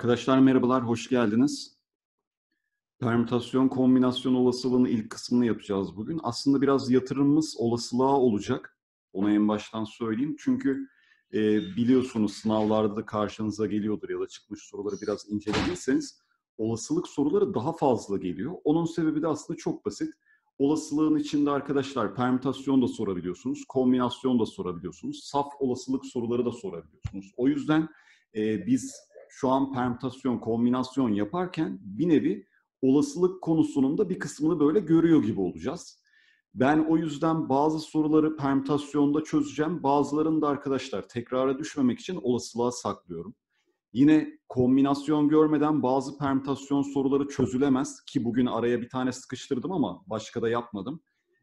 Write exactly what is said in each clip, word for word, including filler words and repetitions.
Arkadaşlar merhabalar, hoş geldiniz. Permütasyon, kombinasyon olasılığının ilk kısmını yapacağız bugün. Aslında biraz yatırımımız olasılığa olacak. Onu en baştan söyleyeyim. Çünkü e, biliyorsunuz sınavlarda da karşınıza geliyordur ya da çıkmış soruları biraz incelediyseniz olasılık soruları daha fazla geliyor. Onun sebebi de aslında çok basit. Olasılığın içinde arkadaşlar permütasyon da sorabiliyorsunuz, kombinasyon da sorabiliyorsunuz, saf olasılık soruları da sorabiliyorsunuz. O yüzden e, biz şu an permütasyon, kombinasyon yaparken bir nevi olasılık konusunun da bir kısmını böyle görüyor gibi olacağız. Ben o yüzden bazı soruları permütasyonda çözeceğim. Bazılarını da arkadaşlar tekrara düşmemek için olasılığa saklıyorum. Yine kombinasyon görmeden bazı permütasyon soruları çözülemez ki bugün araya bir tane sıkıştırdım ama başka da yapmadım.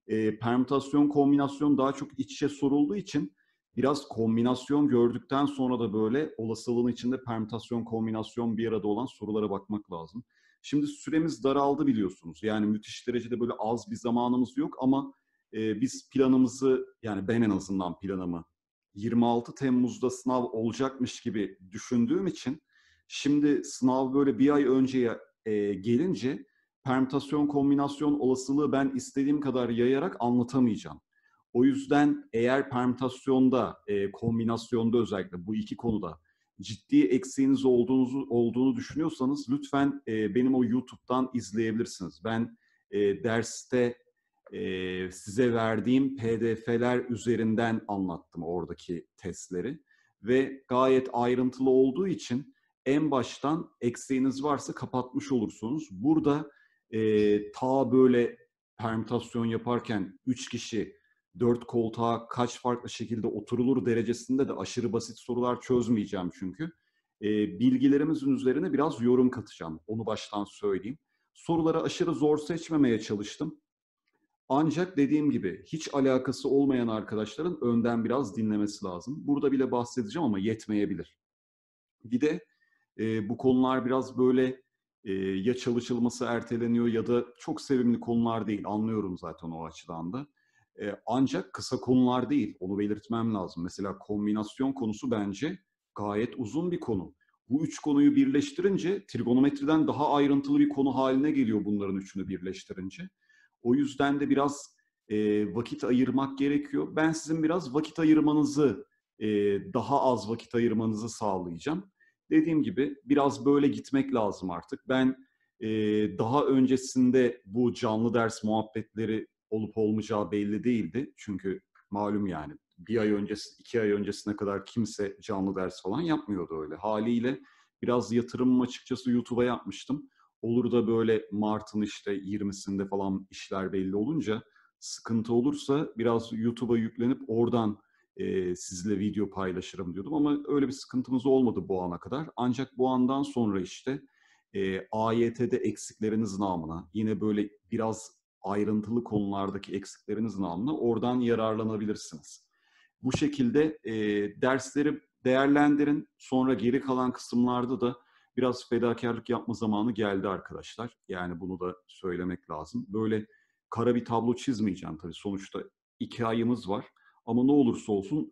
E, permütasyon, kombinasyon daha çok iç içe sorulduğu için biraz kombinasyon gördükten sonra da böyle olasılığın içinde permütasyon, kombinasyon bir arada olan sorulara bakmak lazım. Şimdi süremiz daraldı biliyorsunuz. Yani müthiş derecede böyle az bir zamanımız yok ama e, biz planımızı, yani ben en azından planımı yirmi altı Temmuz'da sınav olacakmış gibi düşündüğüm için şimdi sınav böyle bir ay önceye e, gelince permütasyon, kombinasyon olasılığı ben istediğim kadar yayarak anlatamayacağım. O yüzden eğer permütasyonda, e, kombinasyonda özellikle bu iki konuda ciddi eksiğiniz olduğunuzu, olduğunu düşünüyorsanız lütfen e, benim o YouTube'dan izleyebilirsiniz. Ben e, derste e, size verdiğim P D F'ler üzerinden anlattım oradaki testleri ve gayet ayrıntılı olduğu için en baştan eksiğiniz varsa kapatmış olursunuz. Burada e, ta böyle permütasyon yaparken üç kişi dört koltuğa kaç farklı şekilde oturulur derecesinde de aşırı basit sorular çözmeyeceğim çünkü. E, bilgilerimizin üzerine biraz yorum katacağım. Onu baştan söyleyeyim. Soruları aşırı zor seçmemeye çalıştım. Ancak dediğim gibi hiç alakası olmayan arkadaşların önden biraz dinlemesi lazım. Burada bile bahsedeceğim ama yetmeyebilir. Bir de e, bu konular biraz böyle e, ya çalışılması erteleniyor ya da çok sevimli konular değil. Anlıyorum zaten o açıdan da. Ancak kısa konular değil, onu belirtmem lazım. Mesela kombinasyon konusu bence gayet uzun bir konu. Bu üç konuyu birleştirince trigonometriden daha ayrıntılı bir konu haline geliyor bunların üçünü birleştirince. O yüzden de biraz e, vakit ayırmak gerekiyor. Ben sizin biraz vakit ayırmanızı, e, daha az vakit ayırmanızı sağlayacağım. Dediğim gibi biraz böyle gitmek lazım artık. Ben e, daha öncesinde bu canlı ders muhabbetleri olup olmayacağı belli değildi. Çünkü malum yani bir ay öncesi, iki ay öncesine kadar kimse canlı ders falan yapmıyordu öyle. Haliyle biraz yatırımım açıkçası YouTube'a yapmıştım. Olur da böyle Mart'ın işte yirmisinde falan işler belli olunca sıkıntı olursa biraz YouTube'a yüklenip oradan e, sizinle video paylaşırım diyordum. Ama öyle bir sıkıntımız olmadı bu ana kadar. Ancak bu andan sonra işte e, A Y T'de eksikleriniz namına yine böyle biraz ayrıntılı konulardaki eksikleriniz namına oradan yararlanabilirsiniz. Bu şekilde e, dersleri değerlendirin. Sonra geri kalan kısımlarda da biraz fedakarlık yapma zamanı geldi arkadaşlar. Yani bunu da söylemek lazım. Böyle kara bir tablo çizmeyeceğim tabii. Sonuçta iki ayımız var. Ama ne olursa olsun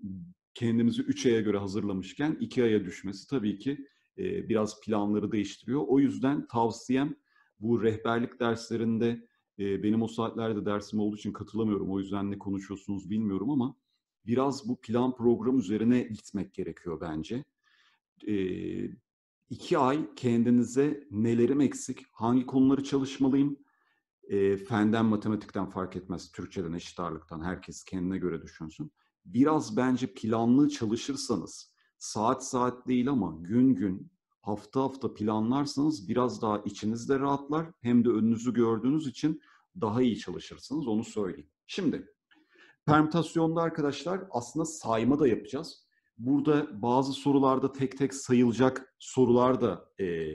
kendimizi üç aya göre hazırlamışken iki aya düşmesi tabii ki e, biraz planları değiştiriyor. O yüzden tavsiyem bu rehberlik derslerinde benim o saatlerde dersim olduğu için katılamıyorum. O yüzden ne konuşuyorsunuz bilmiyorum ama biraz bu plan program üzerine gitmek gerekiyor bence. E, iki ay kendinize nelerim eksik, hangi konuları çalışmalıyım? E, fenden, matematikten fark etmez. Türkçeden, eşit ağırlıktan herkes kendine göre düşünsün. Biraz bence planlı çalışırsanız, saat saat değil ama gün gün, hafta hafta planlarsanız biraz daha içinizde rahatlar. Hem de önünüzü gördüğünüz için daha iyi çalışırsınız. Onu söyleyeyim. Şimdi permütasyonda arkadaşlar aslında sayma da yapacağız. Burada bazı sorularda tek tek sayılacak sorular da e,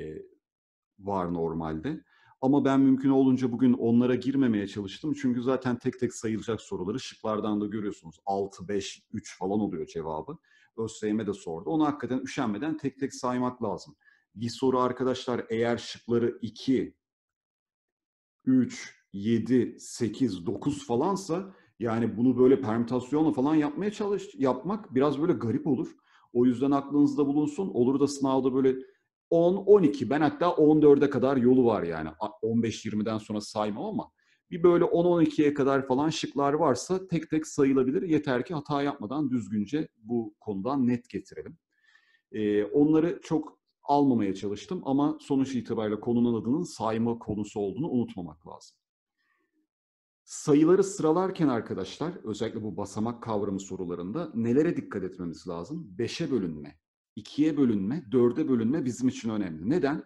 var normalde. Ama ben mümkün olunca bugün onlara girmemeye çalıştım. Çünkü zaten tek tek sayılacak soruları şıklardan da görüyorsunuz. altı, beş, üç falan oluyor cevabı. ÖSYM de sordu. Onu hakikaten üşenmeden tek tek saymak lazım. Bir soru arkadaşlar eğer şıkları iki, üç, yedi, sekiz, dokuz falansa yani bunu böyle permütasyonla falan yapmaya çalış yapmak biraz böyle garip olur. O yüzden aklınızda bulunsun. Olur da sınavda böyle on on iki, ben hatta on dörde kadar yolu var yani. on beş yirmiden sonra saymam ama bir böyle on on ikiye kadar falan şıklar varsa tek tek sayılabilir. Yeter ki hata yapmadan düzgünce bu konudan net getirelim. Ee, onları çok almamaya çalıştım ama sonuç itibariyle konunun adının sayma konusu olduğunu unutmamak lazım. Sayıları sıralarken arkadaşlar, özellikle bu basamak kavramı sorularında nelere dikkat etmemiz lazım? beşe bölünme, ikiye bölünme, dörde bölünme bizim için önemli. Neden?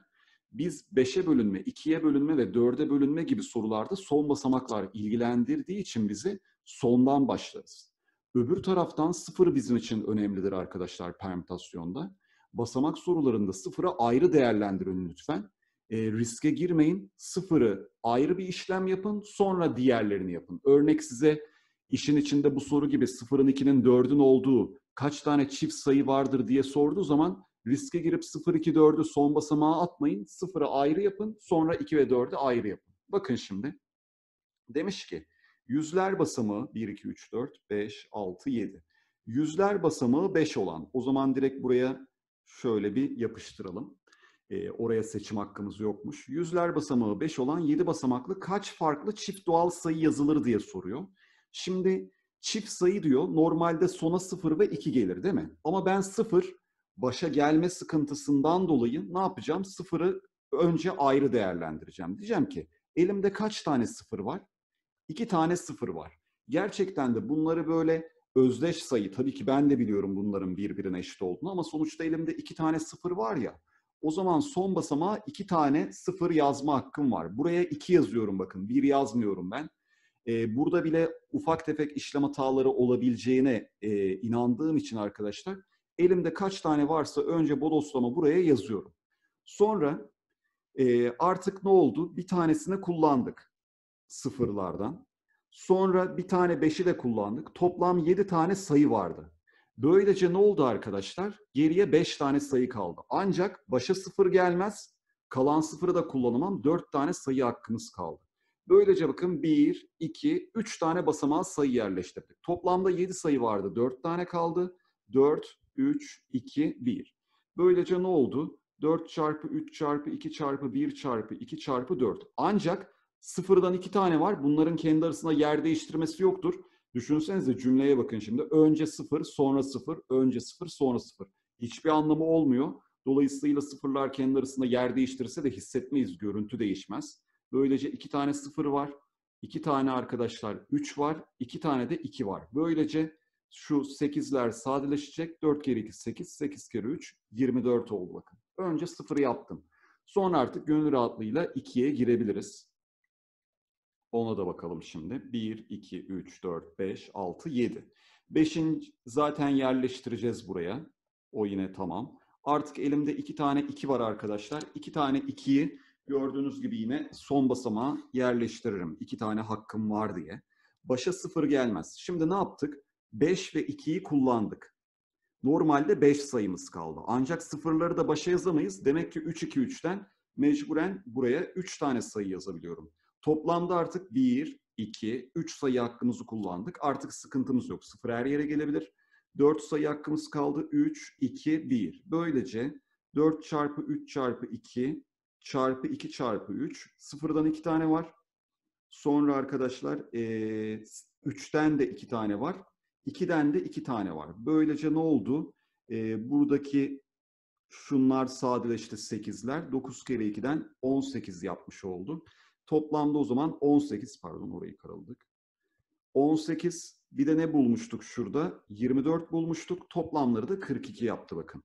Biz beşe bölünme, ikiye bölünme ve dörde bölünme gibi sorularda son basamaklar ilgilendirdiği için bizi sondan başlarız. Öbür taraftan sıfır bizim için önemlidir arkadaşlar permütasyonda. Basamak sorularında sıfıra ayrı değerlendirin lütfen. E, riske girmeyin. Sıfırı ayrı bir işlem yapın, sonra diğerlerini yapın. Örnek size işin içinde bu soru gibi sıfırın ikinin dördün olduğu kaç tane çift sayı vardır diye sorduğu zaman riske girip sıfır iki dördü son basamağa atmayın. sıfıra ayrı yapın, sonra iki ve dördü ayrı yapın. Bakın şimdi. Demiş ki yüzler basamağı bir iki üç dört beş altı yedi. Yüzler basamağı beş olan. O zaman direkt buraya şöyle bir yapıştıralım. E, oraya seçim hakkımız yokmuş. Yüzler basamağı beş olan yedi basamaklı kaç farklı çift doğal sayı yazılır diye soruyor. Şimdi çift sayı diyor. Normalde sona sıfır ve iki gelir değil mi? Ama ben sıfır başa gelme sıkıntısından dolayı ne yapacağım? sıfırı önce ayrı değerlendireceğim. Diyeceğim ki elimde kaç tane sıfır var? iki tane sıfır var. Gerçekten de bunları böyle özdeş sayı, tabii ki ben de biliyorum bunların birbirine eşit olduğunu ama sonuçta elimde iki tane sıfır var ya, o zaman son basamağa iki tane sıfır yazma hakkım var. Buraya iki yazıyorum bakın, bir yazmıyorum ben. Ee, burada bile ufak tefek işlem hataları olabileceğine e, inandığım için arkadaşlar, elimde kaç tane varsa önce bodoslama buraya yazıyorum. Sonra e, artık ne oldu? Bir tanesini kullandık sıfırlardan. Sonra bir tane beşi de kullandık. Toplam yedi tane sayı vardı. Böylece ne oldu arkadaşlar? Geriye beş tane sayı kaldı. Ancak başa sıfır gelmez. Kalan sıfırı da kullanamam. dört tane sayı hakkımız kaldı. Böylece bakın bir, iki, üç tane basamağa sayı yerleştirdik. Toplamda yedi sayı vardı. dört tane kaldı. dört, üç, iki, bir. Böylece ne oldu? dört çarpı üç çarpı iki çarpı bir çarpı iki çarpı dört. Ancak sıfırdan iki tane var. Bunların kendi arasında yer değiştirmesi yoktur. Düşünsenize cümleye bakın şimdi. Önce sıfır, sonra sıfır, önce sıfır, sonra sıfır. Hiçbir anlamı olmuyor. Dolayısıyla sıfırlar kendi arasında yer değiştirse de hissetmeyiz. Görüntü değişmez. Böylece iki tane sıfır var. iki tane arkadaşlar üç var. iki tane de iki var. Böylece şu sekizler sadeleşecek. dört kere iki sekiz, sekiz kere üç yirmi dört oldu bakın. Önce sıfırı yaptım. Sonra artık gönül rahatlığıyla ikiye girebiliriz. Ona da bakalım şimdi. bir, iki, üç, dört, beş, altı, yedi. beşinci zaten yerleştireceğiz buraya. O yine tamam. Artık elimde iki tane iki var arkadaşlar. iki tane ikiyi gördüğünüz gibi yine son basamağa yerleştiririm. iki tane hakkım var diye. Başa sıfır gelmez. Şimdi ne yaptık? beş ve ikiyi kullandık. Normalde beş sayımız kaldı. Ancak sıfırları da başa yazamayız. Demek ki üç iki üçten mecburen buraya üç tane sayı yazabiliyorum. Toplamda artık bir, iki, üç sayı hakkımızı kullandık. Artık sıkıntımız yok. sıfır her yere gelebilir. dört sayı hakkımız kaldı. üç, iki, bir. Böylece dört çarpı üç çarpı iki çarpı iki çarpı üç. sıfırdan iki tane var. Sonra arkadaşlar ee, üçten de iki tane var. ikiden de iki tane var. Böylece ne oldu? E, buradaki şunlar sadeleşti sekizler. dokuz kere ikiden on sekiz yapmış oldu. Toplamda o zaman on sekiz, pardon orayı karaladık. on sekiz, bir de ne bulmuştuk şurada? yirmi dört bulmuştuk. Toplamları da kırk iki yaptı bakın.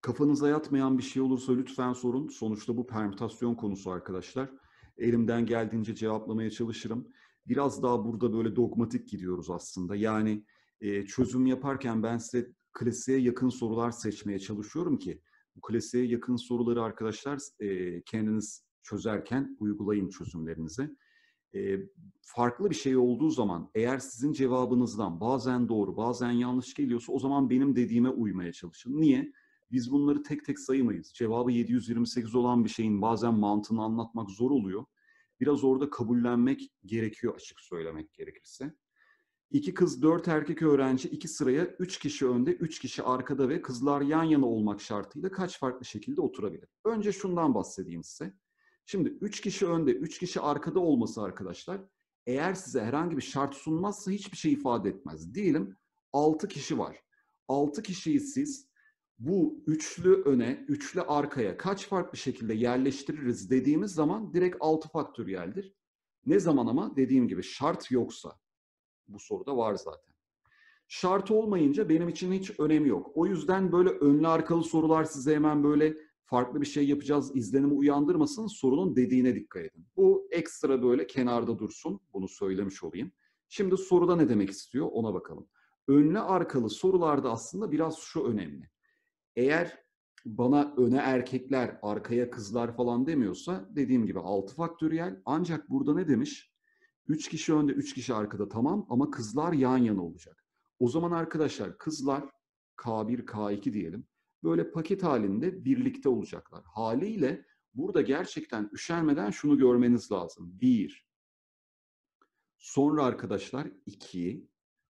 Kafanıza yatmayan bir şey olursa lütfen sorun. Sonuçta bu permütasyon konusu arkadaşlar. Elimden geldiğince cevaplamaya çalışırım. Biraz daha burada böyle dogmatik gidiyoruz aslında. Yani e, çözüm yaparken ben size klasiğe yakın sorular seçmeye çalışıyorum ki bu klasiğe yakın soruları arkadaşlar e, kendiniz çözerken uygulayın çözümlerinize. E, farklı bir şey olduğu zaman eğer sizin cevabınızdan bazen doğru bazen yanlış geliyorsa o zaman benim dediğime uymaya çalışın. Niye? Biz bunları tek tek sayamayız. Cevabı yedi yüz yirmi sekiz olan bir şeyin bazen mantığını anlatmak zor oluyor. Biraz orada kabullenmek gerekiyor açık söylemek gerekirse. İki kız, dört erkek öğrenci iki sıraya üç kişi önde, üç kişi arkada ve kızlar yan yana olmak şartıyla kaç farklı şekilde oturabilir? Önce şundan bahsedeyim size. Şimdi üç kişi önde, üç kişi arkada olması arkadaşlar, eğer size herhangi bir şart sunmazsa hiçbir şey ifade etmez. Diyelim altı kişi var. altı kişiyi siz bu üçlü öne, üçlü arkaya kaç farklı şekilde yerleştiririz dediğimiz zaman direkt altı faktöriyeldir. Ne zaman ama dediğim gibi şart yoksa. Bu soruda var zaten. Şart olmayınca benim için hiç önemi yok. O yüzden böyle önlü arkalı sorular size hemen böyle farklı bir şey yapacağız izlenimi uyandırmasın, sorunun dediğine dikkat edin. Bu ekstra böyle kenarda dursun. Bunu söylemiş olayım. Şimdi soruda ne demek istiyor ona bakalım. Önlü arkalı sorularda aslında biraz şu önemli. Eğer bana öne erkekler, arkaya kızlar falan demiyorsa dediğim gibi altı faktöriyel. Ancak burada ne demiş? üç kişi önde, üç kişi arkada tamam ama kızlar yan yana olacak. O zaman arkadaşlar kızlar K bir, K iki diyelim. Böyle paket halinde birlikte olacaklar. Haliyle burada gerçekten üşenmeden şunu görmeniz lazım. bir. Sonra arkadaşlar iki.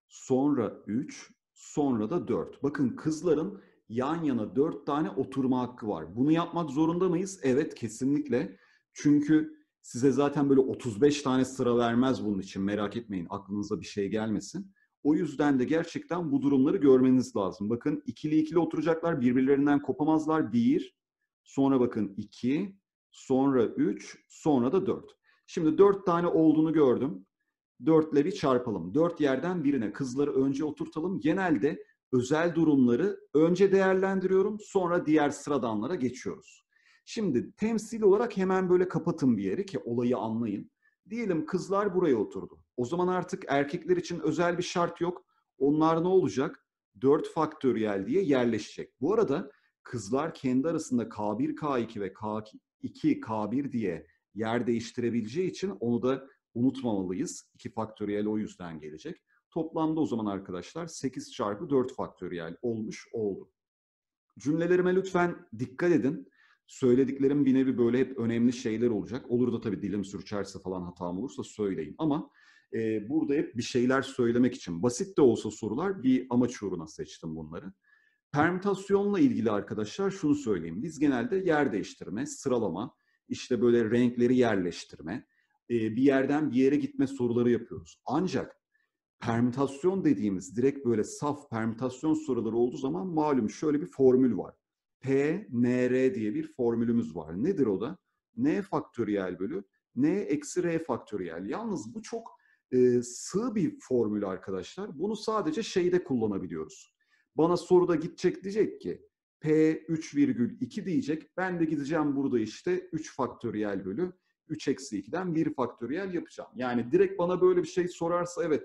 Sonra üç. Sonra da dört. Bakın kızların yan yana dört tane oturma hakkı var. Bunu yapmak zorunda mıyız? Evet kesinlikle. Çünkü size zaten böyle otuz beş tane sıra vermez bunun için, merak etmeyin, aklınıza bir şey gelmesin. O yüzden de gerçekten bu durumları görmeniz lazım. Bakın ikili ikili oturacaklar, birbirlerinden kopamazlar. bir, sonra bakın iki, sonra üç, sonra da dört. Şimdi dört tane olduğunu gördüm. dört ile bir çarpalım. dört yerden birine kızları önce oturtalım. Genelde özel durumları önce değerlendiriyorum, sonra diğer sıradanlara geçiyoruz. Şimdi temsil olarak hemen böyle kapatın bir yeri ki olayı anlayın. Diyelim kızlar buraya oturdu. O zaman artık erkekler için özel bir şart yok. Onlar ne olacak? dört faktöriyel diye yerleşecek. Bu arada kızlar kendi arasında K bir, K iki ve K iki, K bir diye yer değiştirebileceği için onu da unutmamalıyız. iki faktöriyel o yüzden gelecek. Toplamda o zaman arkadaşlar sekiz çarpı dört faktöriyel olmuş oldu. Cümlelerime lütfen dikkat edin. Söylediklerim bir nevi böyle hep önemli şeyler olacak. Olur da tabii dilim sürçerse falan hatam olursa söyleyin. Ama e, burada hep bir şeyler söylemek için basit de olsa sorular, bir amaç uğruna seçtim bunları. Permütasyonla ilgili arkadaşlar şunu söyleyeyim. Biz genelde yer değiştirme, sıralama, işte böyle renkleri yerleştirme, e, bir yerden bir yere gitme soruları yapıyoruz. Ancak permütasyon dediğimiz direkt böyle saf permütasyon soruları olduğu zaman malum şöyle bir formül var. P N R diye bir formülümüz var. Nedir o da? N faktöriyel bölü N eksi R faktöriyel. Yalnız bu çok e, sığ bir formül arkadaşlar. Bunu sadece şeyde kullanabiliyoruz. Bana soruda gidecek, diyecek ki P üç virgül iki diyecek. Ben de gideceğim burada işte üç faktöriyel bölü üç eksi iki'den bir faktöriyel yapacağım. Yani direkt bana böyle bir şey sorarsa evet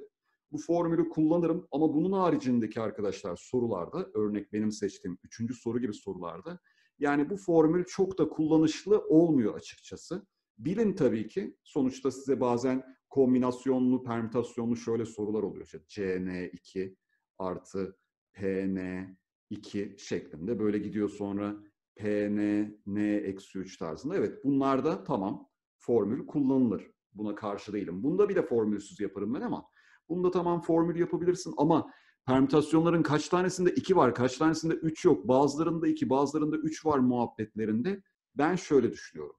bu formülü kullanırım ama bunun haricindeki arkadaşlar sorularda, örnek benim seçtiğim üçüncü soru gibi sorularda, yani bu formül çok da kullanışlı olmuyor açıkçası. Bilin tabii ki sonuçta size bazen kombinasyonlu, permütasyonlu şöyle sorular oluyor. İşte C N iki artı P N iki şeklinde böyle gidiyor, sonra P N N eksi üç tarzında. Evet bunlarda tamam formül kullanılır. Buna karşı değilim. Bunda bile formülsüz yaparım ben ama bunda tamam formül yapabilirsin ama permütasyonların kaç tanesinde iki var, kaç tanesinde üç yok, bazılarında iki, bazılarında üç var muhabbetlerinde ben şöyle düşünüyorum.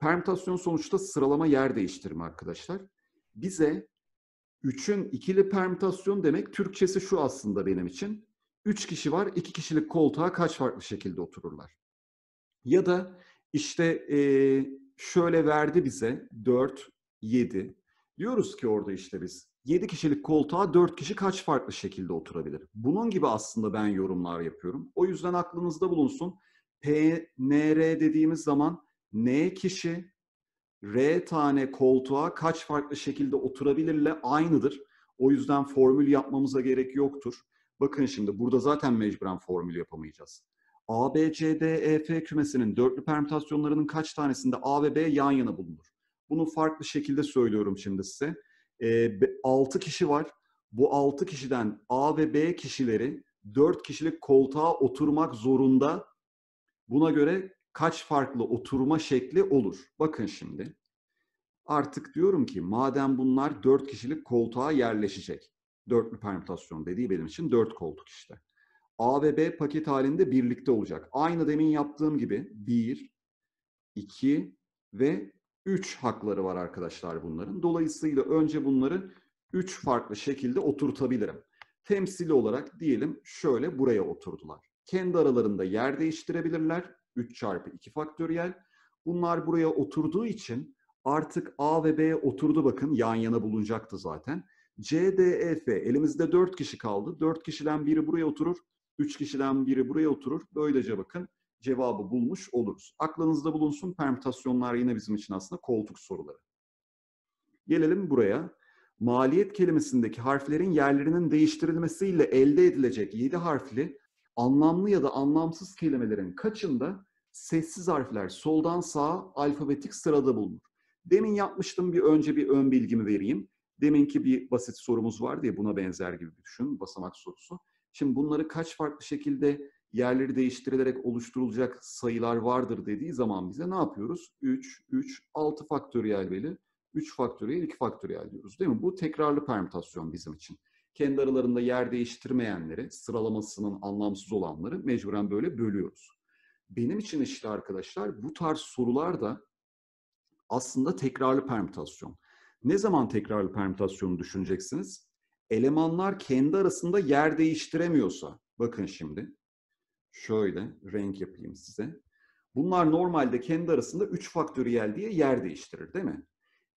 Permütasyon sonuçta sıralama, yer değiştirme arkadaşlar. Bize üçün ikili permütasyon demek, Türkçesi şu aslında benim için. üç kişi var, iki kişilik koltuğa kaç farklı şekilde otururlar? Ya da işte ee, şöyle verdi bize dört, yedi. Diyoruz ki orada işte biz yedi kişilik koltuğa dört kişi kaç farklı şekilde oturabilir? Bunun gibi aslında ben yorumlar yapıyorum. O yüzden aklınızda bulunsun. P N R dediğimiz zaman N kişi, R tane koltuğa kaç farklı şekilde oturabilirle aynıdır. O yüzden formül yapmamıza gerek yoktur. Bakın şimdi burada zaten mecburen formül yapamayacağız. A, B, C, D, E, F kümesinin dörtlü permütasyonlarının kaç tanesinde A ve B yan yana bulunur? Bunu farklı şekilde söylüyorum şimdi size. altı kişi var. Bu altı kişiden A ve B kişileri dört kişilik koltuğa oturmak zorunda. Buna göre kaç farklı oturma şekli olur? Bakın şimdi. Artık diyorum ki madem bunlar dört kişilik koltuğa yerleşecek. Dörtlü permütasyon dediği benim için dört koltuk işte. A ve B paket halinde birlikte olacak. Aynı demin yaptığım gibi bir, iki ve üç hakları var arkadaşlar bunların. Dolayısıyla önce bunları üç farklı şekilde oturtabilirim. Temsili olarak diyelim şöyle buraya oturdular. Kendi aralarında yer değiştirebilirler. üç çarpı iki faktöriyel. Bunlar buraya oturduğu için artık A ve B oturdu, bakın yan yana bulunacaktı zaten. C, D, E, F. Elimizde dört kişi kaldı. dört kişiden biri buraya oturur. üç kişiden biri buraya oturur. Böylece bakın cevabı bulmuş oluruz. Aklınızda bulunsun, permütasyonlar yine bizim için aslında koltuk soruları. Gelelim buraya. Maliyet kelimesindeki harflerin yerlerinin değiştirilmesiyle elde edilecek yedi harfli anlamlı ya da anlamsız kelimelerin kaçında sessiz harfler soldan sağa alfabetik sırada bulunur? Demin yapmıştım, bir önce bir ön bilgimi vereyim. Deminki bir basit sorumuz vardı ya, buna benzer gibi düşün, basamak sorusu. Şimdi bunları kaç farklı şekilde yerleri değiştirilerek oluşturulacak sayılar vardır dediği zaman bize ne yapıyoruz? üç, üç, altı faktöriyel beli, üç faktöriyel, iki faktöriyel diyoruz değil mi? Bu tekrarlı permütasyon bizim için. Kendi aralarında yer değiştirmeyenleri, sıralamasının anlamsız olanları mecburen böyle bölüyoruz. Benim için işte arkadaşlar bu tarz sorular da aslında tekrarlı permütasyon. Ne zaman tekrarlı permütasyonu düşüneceksiniz? Elemanlar kendi arasında yer değiştiremiyorsa, bakın şimdi şöyle renk yapayım size. Bunlar normalde kendi arasında üç faktöriyel diye yer değiştirir değil mi?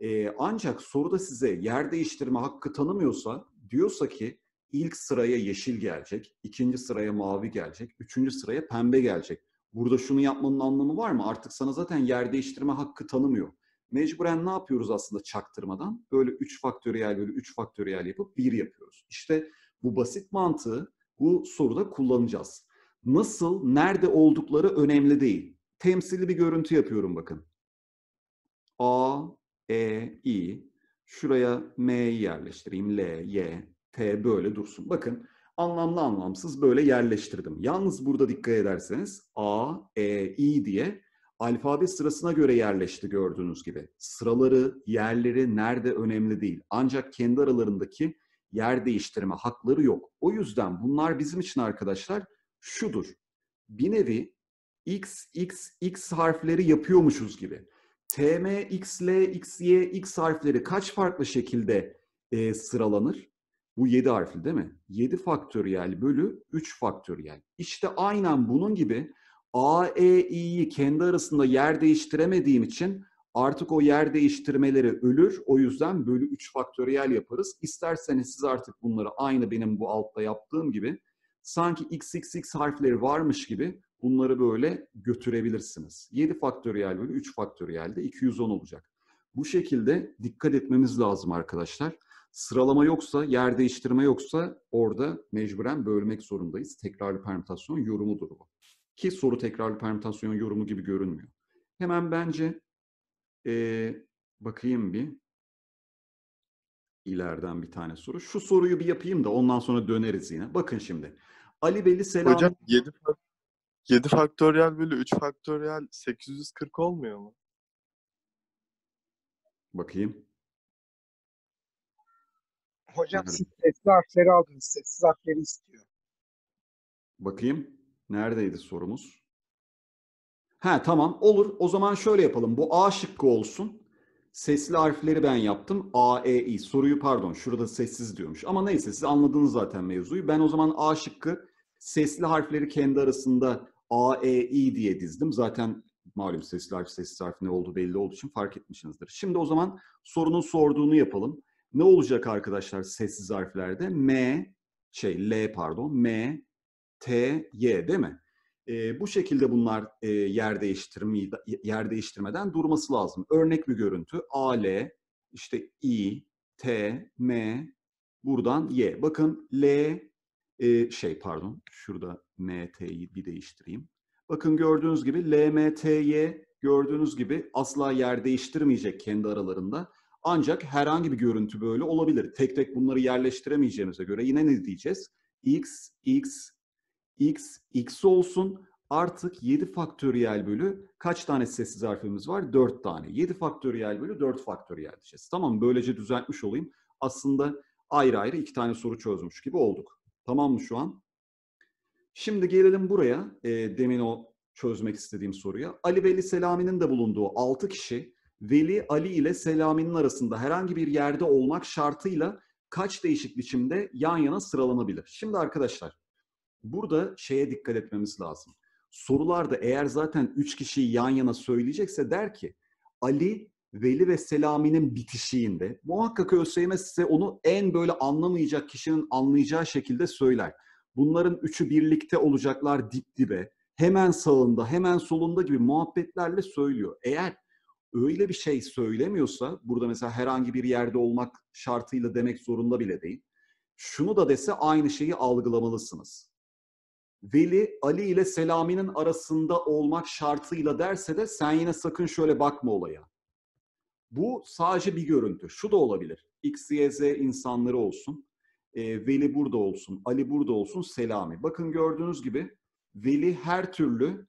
Ee, ancak soruda size yer değiştirme hakkı tanımıyorsa, diyorsa ki ilk sıraya yeşil gelecek, ikinci sıraya mavi gelecek, üçüncü sıraya pembe gelecek. Burada şunu yapmanın anlamı var mı? Artık sana zaten yer değiştirme hakkı tanımıyor. Mecburen ne yapıyoruz aslında çaktırmadan? Böyle üç faktöriyel, böyle üç faktöriyel yapıp bir yapıyoruz. İşte bu basit mantığı bu soruda kullanacağız. Nasıl, nerede oldukları önemli değil. Temsilli bir görüntü yapıyorum bakın. A, E, İ. Şuraya M'yi yerleştireyim. L, Y, T böyle dursun. Bakın anlamlı anlamsız böyle yerleştirdim. Yalnız burada dikkat ederseniz A, E, İ diye alfabe sırasına göre yerleşti gördüğünüz gibi. Sıraları, yerleri nerede önemli değil. Ancak kendi aralarındaki yer değiştirme hakları yok. O yüzden bunlar bizim için arkadaşlar şudur. Bir nevi X, X, X harfleri yapıyormuşuz gibi. T, M, X, L, X, Y, X harfleri kaç farklı şekilde e, sıralanır? Bu yedi harfli değil mi? yedi faktöriyel bölü üç faktöriyel. İşte aynen bunun gibi A, E, İ'yi kendi arasında yer değiştiremediğim için artık o yer değiştirmeleri ölür. O yüzden bölü üç faktöriyel yaparız. İsterseniz siz artık bunları aynı benim bu altta yaptığım gibi sanki X X X harfleri varmış gibi bunları böyle götürebilirsiniz. yedi faktöriyel bölü üç faktöriyel de iki yüz on olacak. Bu şekilde dikkat etmemiz lazım arkadaşlar. Sıralama yoksa, yer değiştirme yoksa orada mecburen bölmek zorundayız. Tekrarlı permütasyon yorumudur bu. Ki soru tekrarlı permütasyon yorumu gibi görünmüyor. Hemen bence ee, bakayım bir ileriden bir tane soru. Şu soruyu bir yapayım da ondan sonra döneriz yine. Bakın şimdi. Ali Veli selam. Hocam yedi faktöriyel bölü üç faktöriyel sekiz yüz kırk olmuyor mu? Bakayım. Hocam nerede? Siz sesli harfleri aldınız. Sessiz harfleri istiyor. Bakayım. Neredeydi sorumuz? Ha tamam, olur. O zaman şöyle yapalım. Bu A şıkkı olsun. Sesli harfleri ben yaptım. A, E, İ. Soruyu pardon. Şurada sessiz diyormuş. Ama neyse siz anladınız zaten mevzuyu. Ben o zaman A şıkkı sesli harfleri kendi arasında A, E, İ diye dizdim. Zaten malum sesli harf, sessiz harf ne olduğu belli olduğu için fark etmişsinizdir. Şimdi o zaman sorunun sorduğunu yapalım. Ne olacak arkadaşlar sessiz harflerde? M, şey L pardon. M, T, Y değil mi? E, bu şekilde bunlar e, yer değiştirme, yer değiştirmeden durması lazım. Örnek bir görüntü. A, L, işte İ, T, M, buradan Y. Bakın L, e, şey pardon. Şurada M, T'yi bir değiştireyim. Bakın gördüğünüz gibi L, M, T, Y gördüğünüz gibi asla yer değiştirmeyecek kendi aralarında. Ancak herhangi bir görüntü böyle olabilir. Tek tek bunları yerleştiremeyeceğimize göre yine ne diyeceğiz? X, X, X, X olsun. Artık yedi faktöriyel bölü kaç tane sessiz harfimiz var? dört tane. yedi faktöriyel bölü dört faktöriyel diyeceğiz. Tamam, böylece düzeltmiş olayım. Aslında ayrı ayrı iki tane soru çözmüş gibi olduk. Tamam mı şu an? Şimdi gelelim buraya, e, demin o çözmek istediğim soruya. Ali, Veli, Selami'nin de bulunduğu altı kişi, Veli, Ali ile Selami'nin arasında herhangi bir yerde olmak şartıyla kaç değişik biçimde yan yana sıralanabilir? Şimdi arkadaşlar, burada şeye dikkat etmemiz lazım. Sorularda eğer zaten üç kişiyi yan yana söyleyecekse der ki, Ali, Veli ve Selami'nin bitişiğinde, muhakkak ÖSYM size onu en böyle anlamayacak kişinin anlayacağı şekilde söyler. Bunların üçü birlikte olacaklar dip dibe, hemen sağında, hemen solunda gibi muhabbetlerle söylüyor. Eğer öyle bir şey söylemiyorsa, burada mesela herhangi bir yerde olmak şartıyla demek zorunda bile değil, şunu da dese aynı şeyi algılamalısınız. Veli, Ali ile Selami'nin arasında olmak şartıyla derse de sen yine sakın şöyle bakma olaya. Bu sadece bir görüntü. Şu da olabilir. X, Y, Z insanları olsun. E, Veli burada olsun, Ali burada olsun, Selami. Bakın gördüğünüz gibi Veli her türlü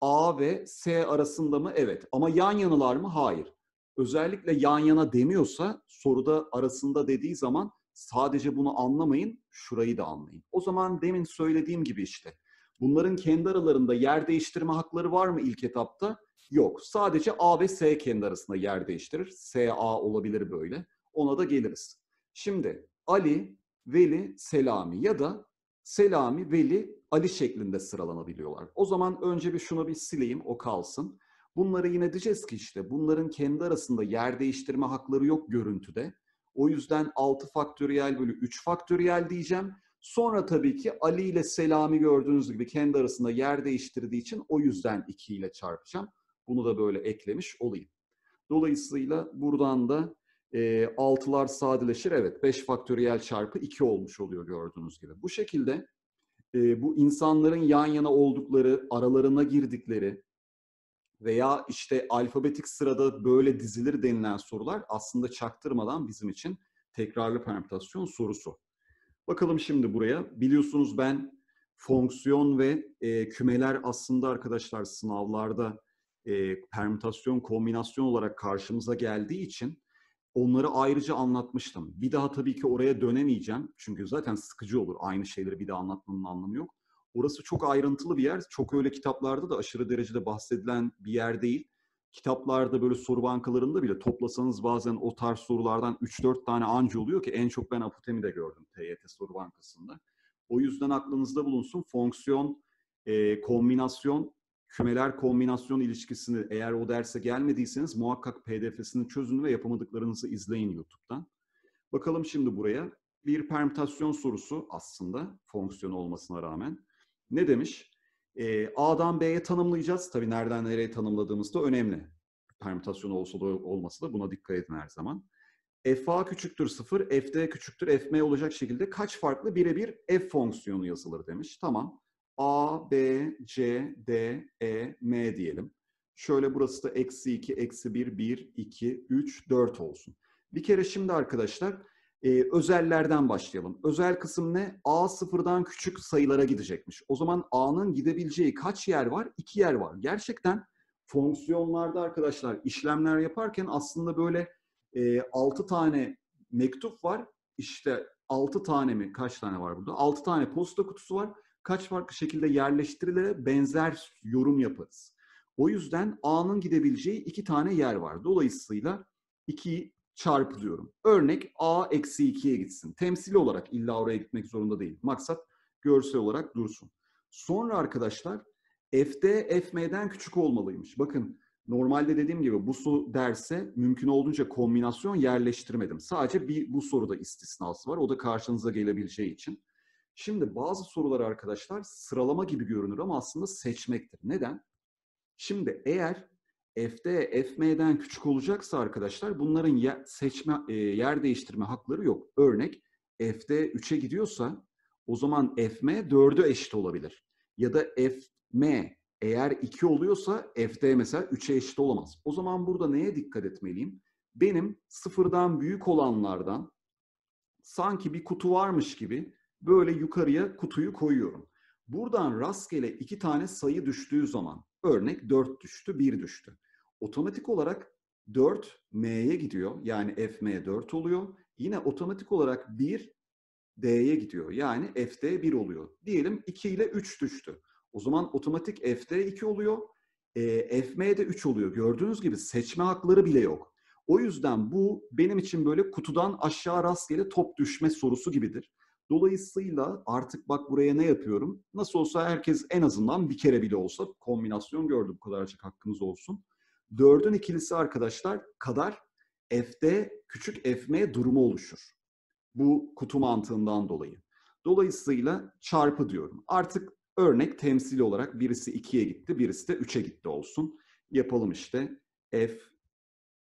A ve S arasında mı? Evet. Ama yan yanalar mı? Hayır. Özellikle yan yana demiyorsa soruda arasında dediği zaman sadece bunu anlamayın, şurayı da anlayın. O zaman demin söylediğim gibi işte bunların kendi aralarında yer değiştirme hakları var mı ilk etapta? Yok. Sadece A ve S kendi arasında yer değiştirir. S, A olabilir böyle. Ona da geliriz. Şimdi Ali, Veli, Selami ya da Selami, Veli, Ali şeklinde sıralanabiliyorlar. O zaman önce bir şunu bir sileyim, o kalsın. Bunları yine diyeceğiz ki işte bunların kendi arasında yer değiştirme hakları yok görüntüde. O yüzden altı faktöriyel bölü üç faktöriyel diyeceğim. Sonra tabii ki Ali ile Selami gördüğünüz gibi kendi arasında yer değiştirdiği için o yüzden iki ile çarpacağım. Bunu da böyle eklemiş olayım. Dolayısıyla buradan da E, altılar sadeleşir. Evet, beş faktöriyel çarpı iki olmuş oluyor gördüğünüz gibi. Bu şekilde e, bu insanların yan yana oldukları, aralarına girdikleri veya işte alfabetik sırada böyle dizilir denilen sorular aslında çaktırmadan bizim için tekrarlı permütasyon sorusu. Bakalım şimdi buraya. Biliyorsunuz ben fonksiyon ve e, kümeler aslında arkadaşlar sınavlarda e, permütasyon, kombinasyon olarak karşımıza geldiği için onları ayrıca anlatmıştım. Bir daha tabii ki oraya dönemeyeceğim. Çünkü zaten sıkıcı olur. Aynı şeyleri bir daha anlatmanın anlamı yok. Orası çok ayrıntılı bir yer. Çok öyle kitaplarda da aşırı derecede bahsedilen bir yer değil. Kitaplarda böyle soru bankalarında bile toplasanız bazen o tarz sorulardan üç dört tane anca oluyor ki en çok ben Apotemi'de gördüm T Y T soru bankasında. O yüzden aklınızda bulunsun. Fonksiyon, e, kombinasyon, kümeler kombinasyon ilişkisini eğer o derse gelmediyseniz muhakkak P D F'sini çözün ve yapamadıklarınızı izleyin YouTube'dan. Bakalım şimdi buraya. Bir permütasyon sorusu aslında fonksiyon olmasına rağmen. Ne demiş? Ee, A'dan B'ye tanımlayacağız. Tabii nereden nereye tanımladığımız da önemli. Permütasyon olsa da olmasa da buna dikkat edin her zaman. F A küçüktür sıfır, F D küçüktür F M olacak şekilde kaç farklı birebir F fonksiyonu yazılır demiş. Tamam. A, B, C, D, E, M diyelim. Şöyle burası da eksi iki, eksi bir, bir, iki, üç, dört olsun. Bir kere şimdi arkadaşlar e, özellerden başlayalım. Özel kısım ne? A sıfırdan küçük sayılara gidecekmiş. O zaman A'nın gidebileceği kaç yer var? iki yer var. Gerçekten fonksiyonlarda arkadaşlar işlemler yaparken aslında böyle e, altı tane mektup var. İşte altı tane mi? Kaç tane var burada? altı tane posta kutusu var. Kaç farklı şekilde yerleştirilerek benzer yorum yaparız. O yüzden A'nın gidebileceği iki tane yer var. Dolayısıyla ikiyi çarpılıyorum. Örnek A eksi ikiye gitsin. Temsili olarak illa oraya gitmek zorunda değil. Maksat görsel olarak dursun. Sonra arkadaşlar F'de F M'den küçük olmalıymış. Bakın normalde dediğim gibi bu soru derse mümkün olduğunca kombinasyon yerleştirmedim. Sadece bir bu soruda istisnası var. O da karşınıza gelebileceği için. Şimdi bazı sorular arkadaşlar sıralama gibi görünür ama aslında seçmektir. Neden? Şimdi eğer F'de F M'den küçük olacaksa arkadaşlar bunların yer, seçme, yer değiştirme hakları yok. Örnek F'de üçe gidiyorsa o zaman F M dörde eşit olabilir. Ya da F M eğer iki oluyorsa F'de mesela üçe eşit olamaz. O zaman burada neye dikkat etmeliyim? Benim sıfırdan büyük olanlardan sanki bir kutu varmış gibi böyle yukarıya kutuyu koyuyorum. Buradan rastgele iki tane sayı düştüğü zaman, örnek dört düştü, bir düştü. Otomatik olarak dört M'ye gidiyor. Yani F M dört oluyor. yine otomatik olarak bir D'ye gidiyor. Yani F'de bir oluyor. Diyelim iki ile üç düştü. O zaman otomatik F'de iki oluyor. E, F M'de üç oluyor. Gördüğünüz gibi seçme hakları bile yok. O yüzden bu benim için böyle kutudan aşağı rastgele top düşme sorusu gibidir. Dolayısıyla artık bak buraya ne yapıyorum? Nasıl olsa herkes en azından bir kere bile olsa kombinasyon gördü, bu kadarcık hakkınız olsun. Dördün ikilisi arkadaşlar kadar F'de küçük F M durumu oluşur. Bu kutu mantığından dolayı. Dolayısıyla çarpı diyorum. Artık örnek temsil olarak birisi ikiye gitti, birisi de üçe gitti olsun. Yapalım işte. F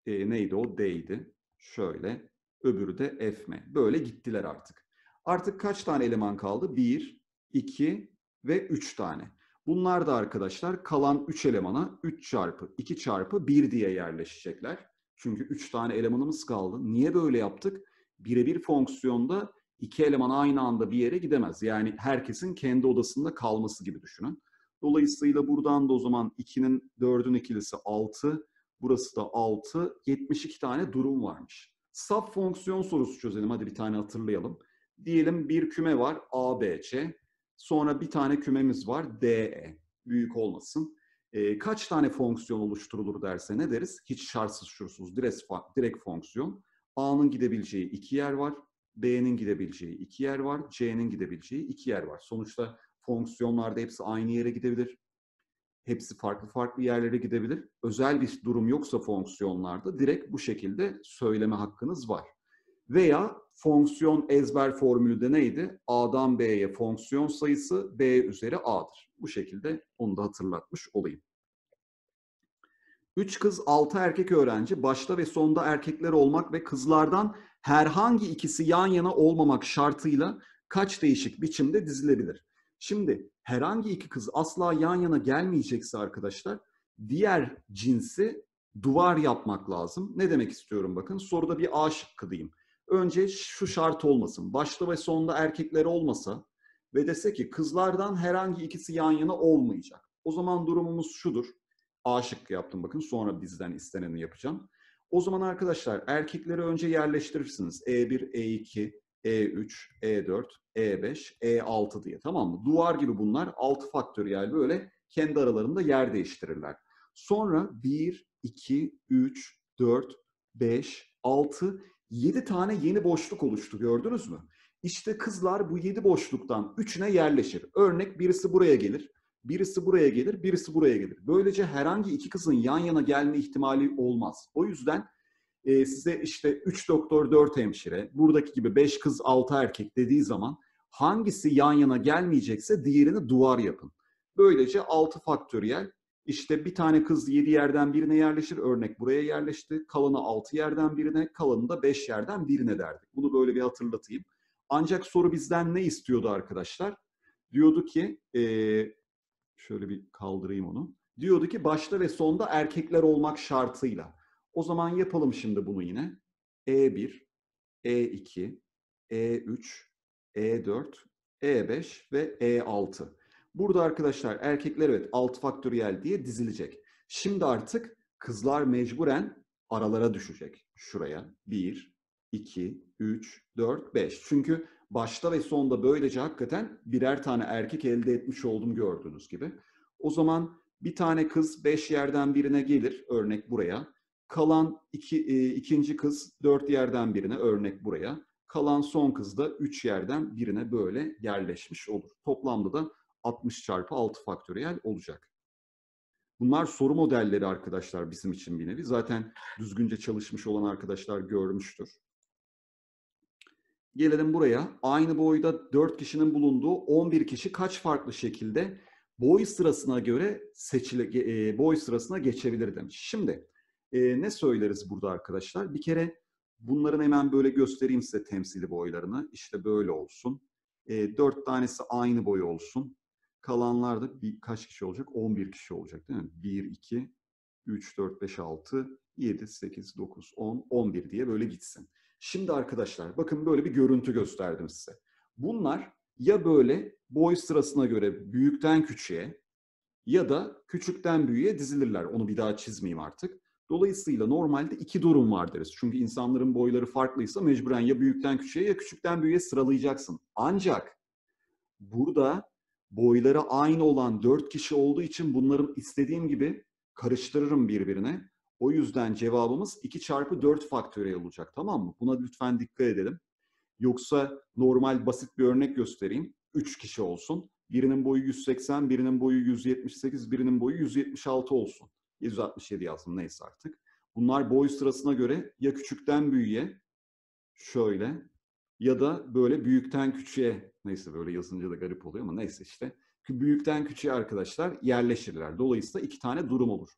e, neydi o? D'ydi. Şöyle. Öbürü de F M. Böyle gittiler artık. Artık kaç tane eleman kaldı? bir, iki ve üç tane. Bunlar da arkadaşlar kalan üç elemana üç çarpı iki çarpı bir diye yerleşecekler. Çünkü üç tane elemanımız kaldı. Niye böyle yaptık? Birebir fonksiyonda iki eleman aynı anda bir yere gidemez. Yani herkesin kendi odasında kalması gibi düşünün. Dolayısıyla buradan da o zaman ikinin dördün ikilisi altı. Burası da altı. yetmiş iki tane durum varmış. Saf fonksiyon sorusu çözelim. Hadi bir tane hatırlayalım. Diyelim bir küme var A, B, C. Sonra bir tane kümemiz var D, E. Büyük olmasın. E, kaç tane fonksiyon oluşturulur derse ne deriz? Hiç şartsız şursuz direkt fonksiyon. A'nın gidebileceği iki yer var. B'nin gidebileceği iki yer var. C'nin gidebileceği iki yer var. Sonuçta fonksiyonlarda hepsi aynı yere gidebilir. Hepsi farklı farklı yerlere gidebilir. Özel bir durum yoksa fonksiyonlarda direkt bu şekilde söyleme hakkınız var. Veya fonksiyon ezber formülü de neydi? A'dan B'ye fonksiyon sayısı B üzeri A'dır. Bu şekilde onu da hatırlatmış olayım. üç kız, altı erkek öğrenci, başta ve sonda erkekler olmak ve kızlardan herhangi ikisi yan yana olmamak şartıyla kaç değişik biçimde dizilebilir? Şimdi herhangi iki kız asla yan yana gelmeyecekse arkadaşlar, diğer cinsi duvar yapmak lazım. Ne demek istiyorum bakın, soruda bir A şıkkı diyeyim. Önce şu şart olmasın, başta ve sonda erkekler olmasa ve dese ki kızlardan herhangi ikisi yan yana olmayacak. O zaman durumumuz şudur. A şıkkı yaptım bakın, sonra bizden isteneni yapacağım. O zaman arkadaşlar erkekleri önce yerleştirirsiniz. E bir, E iki, E üç, E dört, E beş, E altı diye, tamam mı? Duvar gibi bunlar altı faktöriyel böyle kendi aralarında yer değiştirirler. Sonra bir, iki, üç, dört, beş, altı, yedi tane yeni boşluk oluştu, gördünüz mü? İşte kızlar bu yedi boşluktan üçüne yerleşir. Örnek birisi buraya gelir. Birisi buraya gelir, birisi buraya gelir. Böylece herhangi iki kızın yan yana gelme ihtimali olmaz. O yüzden e, size işte üç doktor, dört hemşire, buradaki gibi beş kız, altı erkek dediği zaman hangisi yan yana gelmeyecekse diğerini duvar yapın. Böylece altı faktöriyel, işte bir tane kız yedi yerden birine yerleşir, örnek buraya yerleşti, kalanı altı yerden birine, kalanı da beş yerden birine derdik. Bunu böyle bir hatırlatayım. Ancak soru bizden ne istiyordu arkadaşlar? Diyordu ki... E, şöyle bir kaldırayım onu. Diyordu ki başta ve sonda erkekler olmak şartıyla. O zaman yapalım şimdi bunu yine. E bir, E iki, E üç, E dört, E beş ve E altı. Burada arkadaşlar erkekler evet altı faktöriyel diye dizilecek. Şimdi artık kızlar mecburen aralara düşecek. Şuraya bir, iki, üç, dört, beş. Çünkü başta ve sonda böylece hakikaten birer tane erkek elde etmiş oldum gördüğünüz gibi. O zaman bir tane kız beş yerden birine gelir, örnek buraya. Kalan iki, e, ikinci kız dört yerden birine, örnek buraya. Kalan son kız da üç yerden birine böyle yerleşmiş olur. Toplamda da altmış çarpı altı faktöriyel olacak. Bunlar soru modelleri arkadaşlar bizim için bir nevi. Zaten düzgünce çalışmış olan arkadaşlar görmüştür. Gelelim buraya. Aynı boyda dört kişinin bulunduğu on bir kişi kaç farklı şekilde boy sırasına göre seçile, boy sırasına geçebilir demiş. Şimdi e, ne söyleriz burada arkadaşlar? Bir kere bunların hemen böyle göstereyim size temsili boylarını. İşte böyle olsun. E, dört tanesi aynı boy olsun. Kalanlar da bir, kaç kişi olacak? on bir kişi olacak değil mi? bir, iki, üç, dört, beş, altı, yedi, sekiz, dokuz, on, on bir diye böyle gitsin. Şimdi arkadaşlar bakın böyle bir görüntü gösterdim size. Bunlar ya böyle boy sırasına göre büyükten küçüğe ya da küçükten büyüğe dizilirler. Onu bir daha çizmeyeyim artık. Dolayısıyla normalde iki durum var deriz. Çünkü insanların boyları farklıysa mecburen ya büyükten küçüğe ya küçükten büyüğe sıralayacaksın. Ancak burada boyları aynı olan dört kişi olduğu için bunların istediğim gibi karıştırırım birbirine. O yüzden cevabımız iki çarpı dört faktöriyel olacak, tamam mı? Buna lütfen dikkat edelim. Yoksa normal basit bir örnek göstereyim. üç kişi olsun. Birinin boyu yüz seksen, birinin boyu yüz yetmiş sekiz, birinin boyu yüz yetmiş altı olsun. yüz altmış yedi yazdım neyse artık. Bunlar boy sırasına göre ya küçükten büyüğe şöyle ya da böyle büyükten küçüğe, neyse böyle yazınca da garip oluyor ama neyse işte. Büyükten küçüğe arkadaşlar yerleşirler. Dolayısıyla iki tane durum olur.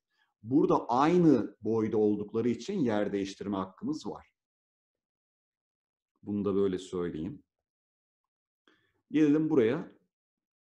Burada aynı boyda oldukları için yer değiştirme hakkımız var. Bunu da böyle söyleyeyim. Gelelim buraya.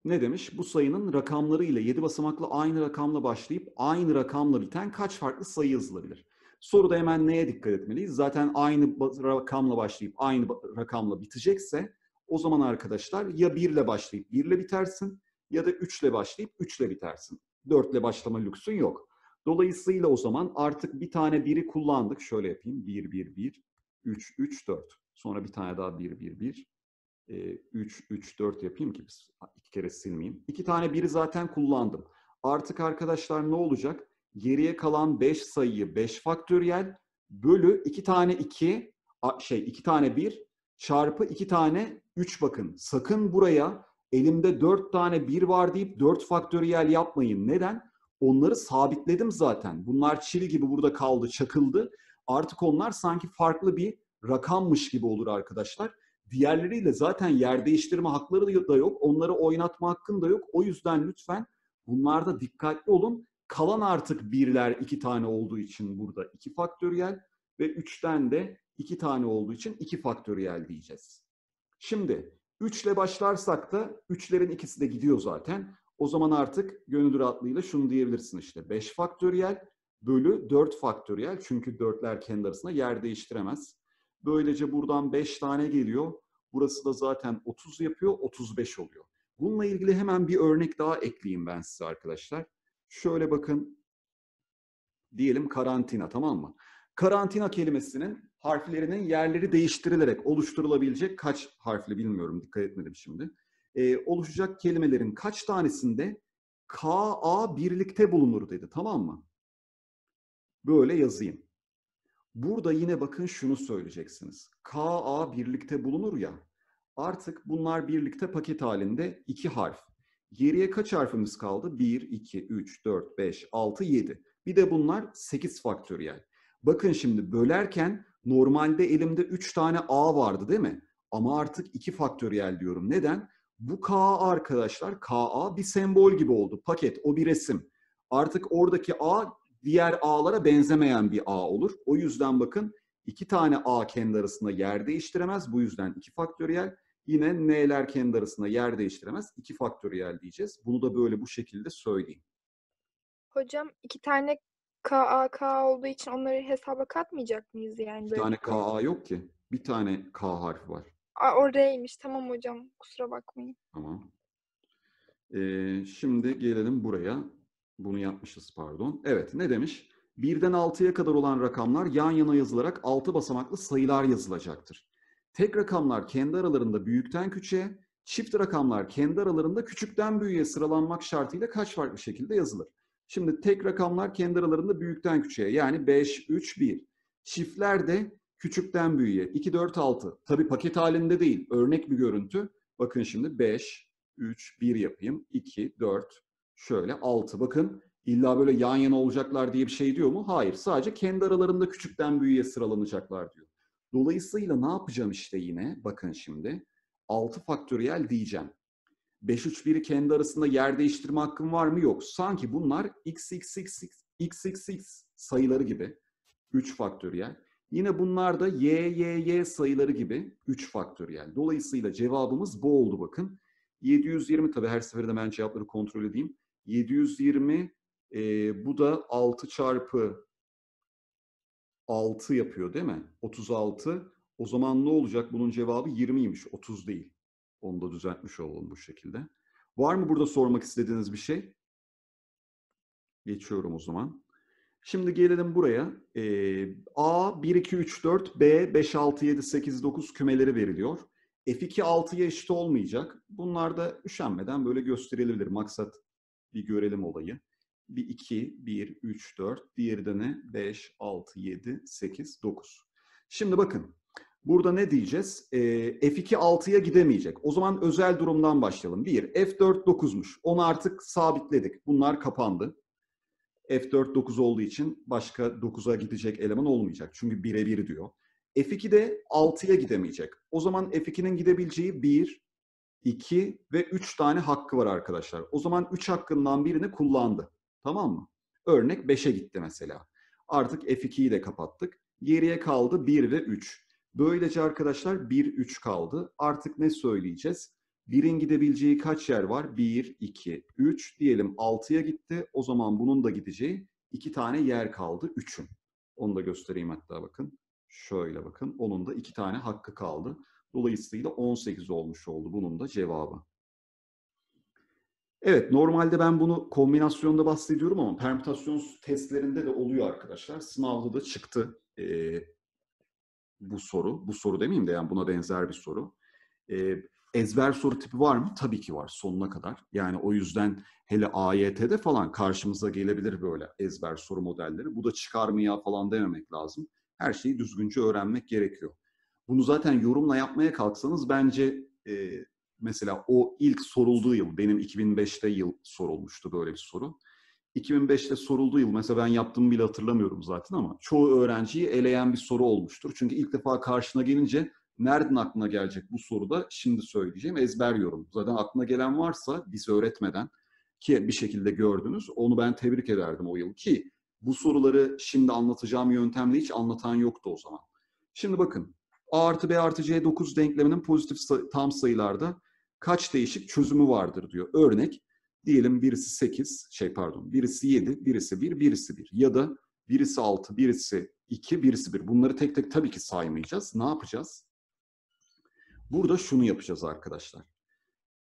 Ne demiş? Bu sayının rakamları ile yedi basamaklı aynı rakamla başlayıp aynı rakamla biten kaç farklı sayı yazılabilir? Soruda hemen neye dikkat etmeliyiz? Zaten aynı rakamla başlayıp aynı rakamla bitecekse o zaman arkadaşlar ya bir ile başlayıp bir ile bitersin ya da üç ile başlayıp üç ile bitersin. dört ile başlama lüksün yok. Dolayısıyla o zaman artık bir tane biri kullandık. Şöyle yapayım. bir, bir, bir, üç, üç, dört. Sonra bir tane daha bir, bir, bir, üç, üç, dört yapayım ki biz iki kere silmeyeyim. iki tane biri zaten kullandım. Artık arkadaşlar ne olacak? Geriye kalan beş sayıyı beş faktöriyel bölü iki tane iki, şey iki tane bir çarpı iki tane üç bakın. Sakın buraya elimde dört tane bir var deyip dört faktöriyel yapmayın. Neden? Onları sabitledim zaten. Bunlar çivi gibi burada kaldı, çakıldı. Artık onlar sanki farklı bir rakammış gibi olur arkadaşlar. Diğerleriyle zaten yer değiştirme hakları da yok. Onları oynatma hakkın da yok. O yüzden lütfen bunlarda dikkatli olun. Kalan artık birler iki tane olduğu için burada iki faktöriyel ve üçten de iki tane olduğu için iki faktöriyel diyeceğiz. Şimdi üç ile başlarsak da üçlerin ikisi de gidiyor zaten. O zaman artık gönül rahatlığıyla şunu diyebilirsin işte. beş faktöriyel bölü dört faktöriyel. Çünkü dörtler kendi arasında yer değiştiremez. Böylece buradan beş tane geliyor. Burası da zaten otuz yapıyor. otuz beş oluyor. Bununla ilgili hemen bir örnek daha ekleyeyim ben size arkadaşlar. Şöyle bakın. Diyelim karantina, tamam mı? Karantina kelimesinin harflerinin yerleri değiştirilerek oluşturulabilecek kaç harfli bilmiyorum. Dikkat etmedim şimdi. Ee, oluşacak kelimelerin kaç tanesinde K A birlikte bulunur dedi, tamam mı? Böyle yazayım. Burada yine bakın şunu söyleyeceksiniz. K A birlikte bulunur ya. Artık bunlar birlikte paket halinde iki harf. Geriye kaç harfimiz kaldı? bir, iki, üç, dört, beş, altı, yedi. Bir de bunlar sekiz faktöriyel. Bakın şimdi bölerken normalde elimde üç tane A vardı değil mi? Ama artık iki faktöriyel diyorum. Neden? Bu K A arkadaşlar, K A bir sembol gibi oldu. Paket, o bir resim. Artık oradaki A diğer A'lara benzemeyen bir A olur. O yüzden bakın iki tane A kendi arasında yer değiştiremez. Bu yüzden iki faktöriyel. Yine N'ler kendi arasında yer değiştiremez. iki faktöriyel diyeceğiz. Bunu da böyle bu şekilde söyleyeyim. Hocam iki tane K A K A olduğu için onları hesaba katmayacak mıyız yani? Bir tane K A yok ki. Bir tane K harfi var. Aa, oradaymış. Tamam hocam. Kusura bakmayın. Tamam. Ee, şimdi gelelim buraya. Bunu yapmışız pardon. Evet ne demiş? birden altıya kadar olan rakamlar yan yana yazılarak altı basamaklı sayılar yazılacaktır. Tek rakamlar kendi aralarında büyükten küçüğe, çift rakamlar kendi aralarında küçükten büyüğe sıralanmak şartıyla kaç farklı şekilde yazılır? Şimdi tek rakamlar kendi aralarında büyükten küçüğe yani beş, üç, bir. Çiftler de küçükten büyüğe iki, dört, altı. Tabii paket halinde değil. Örnek bir görüntü. Bakın şimdi beş, üç, bir yapayım. iki, dört. Şöyle altı. Bakın illa böyle yan yana olacaklar diye bir şey diyor mu? Hayır. Sadece kendi aralarında küçükten büyüğe sıralanacaklar diyor. Dolayısıyla ne yapacağım işte yine? Bakın şimdi altı faktöriyel diyeceğim. beş, üç, biri kendi arasında yer değiştirme hakkım var mı? Yok. Sanki bunlar x, x, x, x, x, x, x sayıları gibi. üç faktöriyel. Yine bunlar da y, y, y sayıları gibi üç faktöriyel. Dolayısıyla cevabımız bu oldu bakın. yedi yüz yirmi tabii her seferinde ben cevapları kontrol edeyim. yedi yüz yirmi e, bu da altı çarpı altı yapıyor değil mi? otuz altı. O zaman ne olacak? Bunun cevabı yirmiymiş. otuz değil. Onu da düzeltmiş olalım bu şekilde. Var mı burada sormak istediğiniz bir şey? Geçiyorum o zaman. Şimdi gelelim buraya. Ee, A, bir, iki, üç, dört, B, beş, altı, yedi, sekiz, dokuz kümeleri veriliyor. F iki, altıya eşit olmayacak. Bunlar da üşenmeden böyle gösterilebilir. Maksat bir görelim olayı. Bir iki, bir, üç, dört, diğeri de ne? beş, altı, yedi, sekiz, dokuz. Şimdi bakın. Burada ne diyeceğiz? Ee, F iki altıya gidemeyecek. O zaman özel durumdan başlayalım. bir, F dört dokuzmuş. Onu artık sabitledik. Bunlar kapandı. F dört dokuz olduğu için başka dokuza gidecek eleman olmayacak. Çünkü bire bir diyor. F iki de altıya gidemeyecek. O zaman F ikinin gidebileceği bir, iki ve üç tane hakkı var arkadaşlar. O zaman üç hakkından birini kullandı. Tamam mı? Örnek beşe gitti mesela. Artık F ikiyi de kapattık. Geriye kaldı bir ve üç. Böylece arkadaşlar bir, üç kaldı. Artık ne söyleyeceğiz? birin gidebileceği kaç yer var? bir, iki, üç. Diyelim altıya gitti. O zaman bunun da gideceği iki tane yer kaldı. üçün. Onu da göstereyim hatta bakın. Şöyle bakın. Onun da iki tane hakkı kaldı. Dolayısıyla on sekiz olmuş oldu bunun da cevabı. Evet, normalde ben bunu kombinasyonda bahsediyorum ama permütasyon testlerinde de oluyor arkadaşlar. Sınavda da çıktı. Ee, Bu soru, bu soru demeyeyim de yani buna benzer bir soru. Ee, ezber soru tipi var mı? Tabii ki var sonuna kadar. Yani o yüzden hele A Y T'de falan karşımıza gelebilir böyle ezber soru modelleri. Bu da çıkar mı ya falan dememek lazım. Her şeyi düzgünce öğrenmek gerekiyor. Bunu zaten yorumla yapmaya kalksanız bence e, mesela o ilk sorulduğu yıl, benim iki bin beş'te yıl sorulmuştu böyle bir soru. iki bin beş'te sorulduğu yıl, mesela ben yaptığımı bile hatırlamıyorum zaten ama çoğu öğrenciyi eleyen bir soru olmuştur. Çünkü ilk defa karşına gelince nereden aklına gelecek bu soruda şimdi söyleyeceğim ezber yorum. Zaten aklına gelen varsa biz öğretmeden ki bir şekilde gördünüz, onu ben tebrik ederdim o yıl ki bu soruları şimdi anlatacağım yöntemle hiç anlatan yoktu o zaman. Şimdi bakın A artı B artı C dokuz denkleminin pozitif tam sayılarda kaç değişik çözümü vardır diyor. Örnek. Diyelim birisi sekiz, şey pardon, birisi yedi, birisi bir, birisi bir. Ya da birisi altı, birisi iki, birisi bir. Bunları tek tek tabii ki saymayacağız. Ne yapacağız? Burada şunu yapacağız arkadaşlar.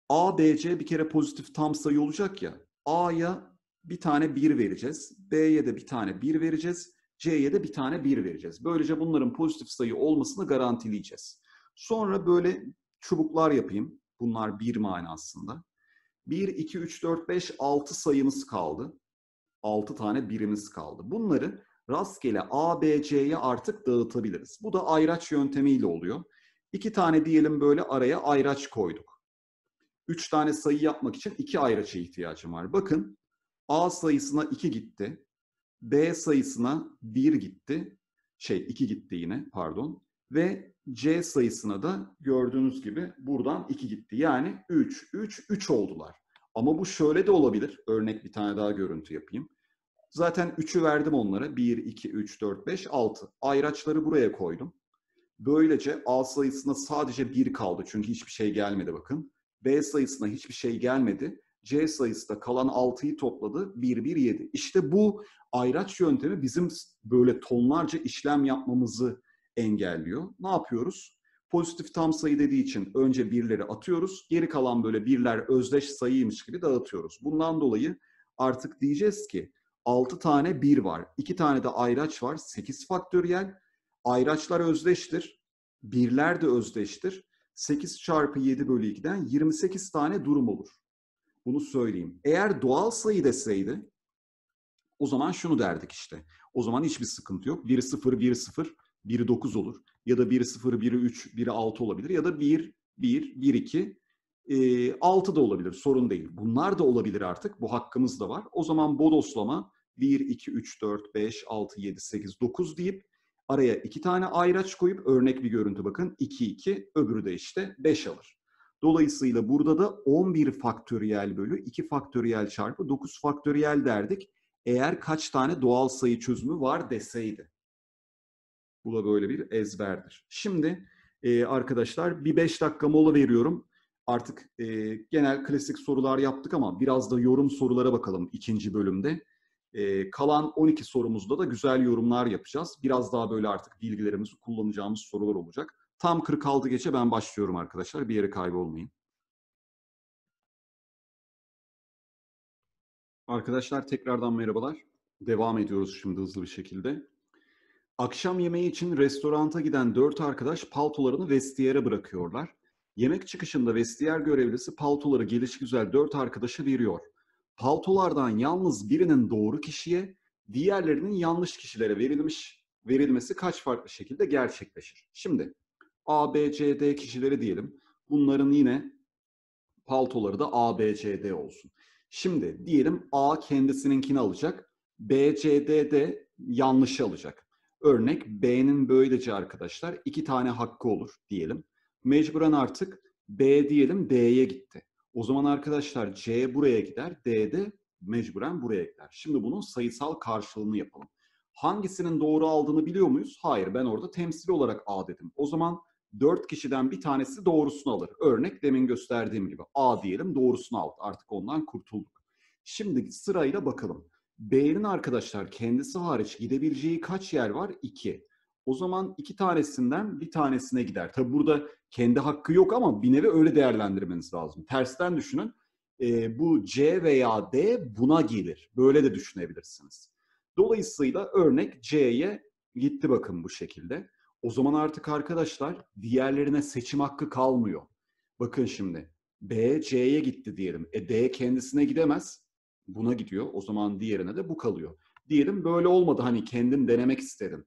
A, B, C bir kere pozitif tam sayı olacak ya. A'ya bir tane bir vereceğiz. B'ye de bir tane bir vereceğiz. C'ye de bir tane bir vereceğiz. Böylece bunların pozitif sayı olmasını garantileyeceğiz. Sonra böyle çubuklar yapayım. Bunlar bir manasında. bir, iki, üç, dört, beş, altı sayımız kaldı. altı tane birimiz kaldı. Bunları rastgele A, B, C'ye artık dağıtabiliriz. Bu da ayraç yöntemiyle oluyor. iki tane diyelim böyle araya ayraç koyduk. üç tane sayı yapmak için iki ayraça ihtiyacım var. Bakın A sayısına iki gitti. B sayısına bir gitti. Şey iki gitti yine pardon. Ve C sayısına da gördüğünüz gibi buradan iki gitti. Yani üç, üç, üç oldular. Ama bu şöyle de olabilir. Örnek bir tane daha görüntü yapayım. Zaten üçü verdim onlara. bir, iki, üç, dört, beş, altı. Ayraçları buraya koydum. Böylece A sayısına sadece bir kaldı. Çünkü hiçbir şey gelmedi bakın. B sayısına hiçbir şey gelmedi. C sayısı da kalan altıyı topladı. bir, bir, yedi. İşte bu ayraç yöntemi bizim böyle tonlarca işlem yapmamızı engelliyor. Ne yapıyoruz? Pozitif tam sayı dediği için önce birleri atıyoruz. Geri kalan böyle birler özdeş sayıymış gibi dağıtıyoruz. Bundan dolayı artık diyeceğiz ki altı tane bir var. iki tane de ayraç var. sekiz faktöriyel. Ayraçlar özdeştir. Birler de özdeştir. sekiz çarpı yedi bölü iki'den yirmi sekiz tane durum olur. Bunu söyleyeyim. Eğer doğal sayı deseydi o zaman şunu derdik işte. O zaman hiçbir sıkıntı yok. bir, sıfır, bir, sıfır. bir, dokuz olur. Ya da bir, sıfır, bir, üç, bir, altı olabilir. Ya da bir, bir, bir, iki, altı da olabilir. Sorun değil. Bunlar da olabilir artık. Bu hakkımız da var. O zaman bodoslama bir, iki, üç, dört, beş, altı, yedi, sekiz, dokuz deyip araya iki tane ayraç koyup örnek bir görüntü bakın. iki, iki. Öbürü de işte beş alır. Dolayısıyla burada da on bir faktöriyel bölü iki faktöriyel çarpı dokuz faktöriyel derdik. Eğer kaç tane doğal sayı çözümü var deseydi. Bu da böyle bir ezberdir. Şimdi e, arkadaşlar bir beş dakika mola veriyorum. Artık e, genel klasik sorular yaptık ama biraz da yorum sorulara bakalım ikinci bölümde. E, kalan on iki sorumuzda da güzel yorumlar yapacağız. Biraz daha böyle artık bilgilerimizi kullanacağımız sorular olacak. Tam kırk altı geçe ben başlıyorum arkadaşlar. Bir yere kaybolmayın. Arkadaşlar tekrardan merhabalar. Devam ediyoruz şimdi hızlı bir şekilde. Akşam yemeği için restoranta giden dört arkadaş paltolarını vestiyere bırakıyorlar. Yemek çıkışında vestiyer görevlisi paltoları gelişigüzel dört arkadaşa veriyor. Paltolardan yalnız birinin doğru kişiye, diğerlerinin yanlış kişilere verilmiş verilmesi kaç farklı şekilde gerçekleşir? Şimdi A, B, C, D kişileri diyelim. Bunların yine paltoları da A, B, C, D olsun. Şimdi diyelim A kendisininkini alacak, B, C, D de yanlışı alacak. Örnek B'nin böylece arkadaşlar iki tane hakkı olur diyelim. Mecburen artık B diyelim D'ye gitti. O zaman arkadaşlar C buraya gider, D de mecburen buraya gider. Şimdi bunun sayısal karşılığını yapalım. Hangisinin doğru aldığını biliyor muyuz? Hayır, ben orada temsili olarak A dedim. O zaman dört kişiden bir tanesi doğrusunu alır. Örnek demin gösterdiğim gibi A diyelim doğrusunu aldı. Artık ondan kurtulduk. Şimdi sırayla bakalım. B'nin arkadaşlar kendisi hariç gidebileceği kaç yer var? iki. O zaman iki tanesinden bir tanesine gider. Tabi burada kendi hakkı yok ama bir nevi öyle değerlendirmeniz lazım. Tersten düşünün. E, bu C veya D buna gelir. Böyle de düşünebilirsiniz. Dolayısıyla örnek C'ye gitti bakın bu şekilde. O zaman artık arkadaşlar diğerlerine seçim hakkı kalmıyor. Bakın şimdi B C'ye gitti diyelim. E, D kendisine gidemez. Buna gidiyor. O zaman diğerine de bu kalıyor. Diyelim böyle olmadı. Hani kendim denemek istedim.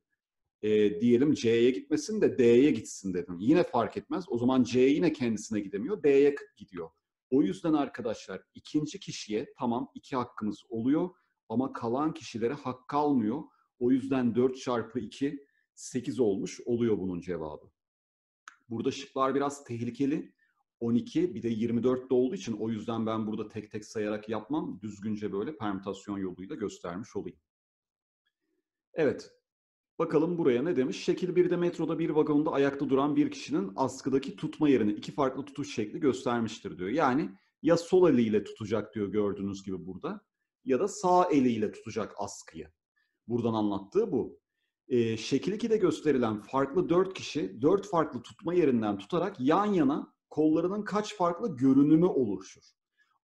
E, diyelim C'ye gitmesin de D'ye gitsin dedim. Yine fark etmez. O zaman C yine kendisine gidemiyor. D'ye gidiyor. O yüzden arkadaşlar ikinci kişiye tamam iki hakkımız oluyor ama kalan kişilere hak kalmıyor. O yüzden dört çarpı iki sekiz olmuş oluyor bunun cevabı. Burada şıklar biraz tehlikeli. on iki bir de yirmi dört de olduğu için o yüzden ben burada tek tek sayarak yapmam. Düzgünce böyle permütasyon yoluyla göstermiş olayım. Evet. Bakalım buraya ne demiş? Şekil birde metroda bir vagonda ayakta duran bir kişinin askıdaki tutma yerini iki farklı tutuş şekli göstermiştir diyor. Yani ya sol eliyle tutacak diyor gördüğünüz gibi burada ya da sağ eliyle tutacak askıyı. Buradan anlattığı bu. Ee, şekil ikide gösterilen farklı dört kişi dört farklı tutma yerinden tutarak yan yana kollarının kaç farklı görünümü oluşur.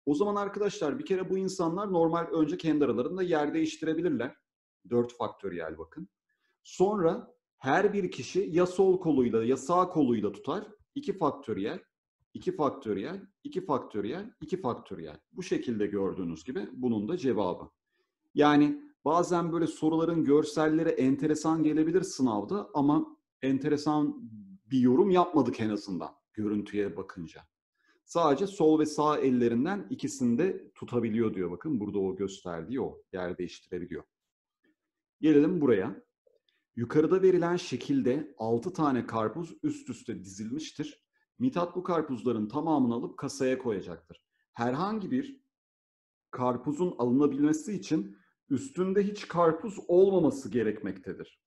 O zaman arkadaşlar bir kere bu insanlar normal önce kendi aralarında yer değiştirebilirler. dört faktöriyel bakın. Sonra her bir kişi ya sol koluyla ya sağ koluyla tutar. iki faktöriyel, iki faktöriyel, iki faktöriyel, iki faktöriyel. Bu şekilde gördüğünüz gibi bunun da cevabı. Yani bazen böyle soruların görselleri enteresan gelebilir sınavda ama enteresan bir yorum yapmadık en azından görüntüye bakınca. Sadece sol ve sağ ellerinden ikisini de tutabiliyor diyor. Bakın burada o gösterdiği o yer değiştirebiliyor. Gelelim buraya. Yukarıda verilen şekilde altı tane karpuz üst üste dizilmiştir. Mithat bu karpuzların tamamını alıp kasaya koyacaktır. Herhangi bir karpuzun alınabilmesi için üstünde hiç karpuz olmaması gerekmektedir.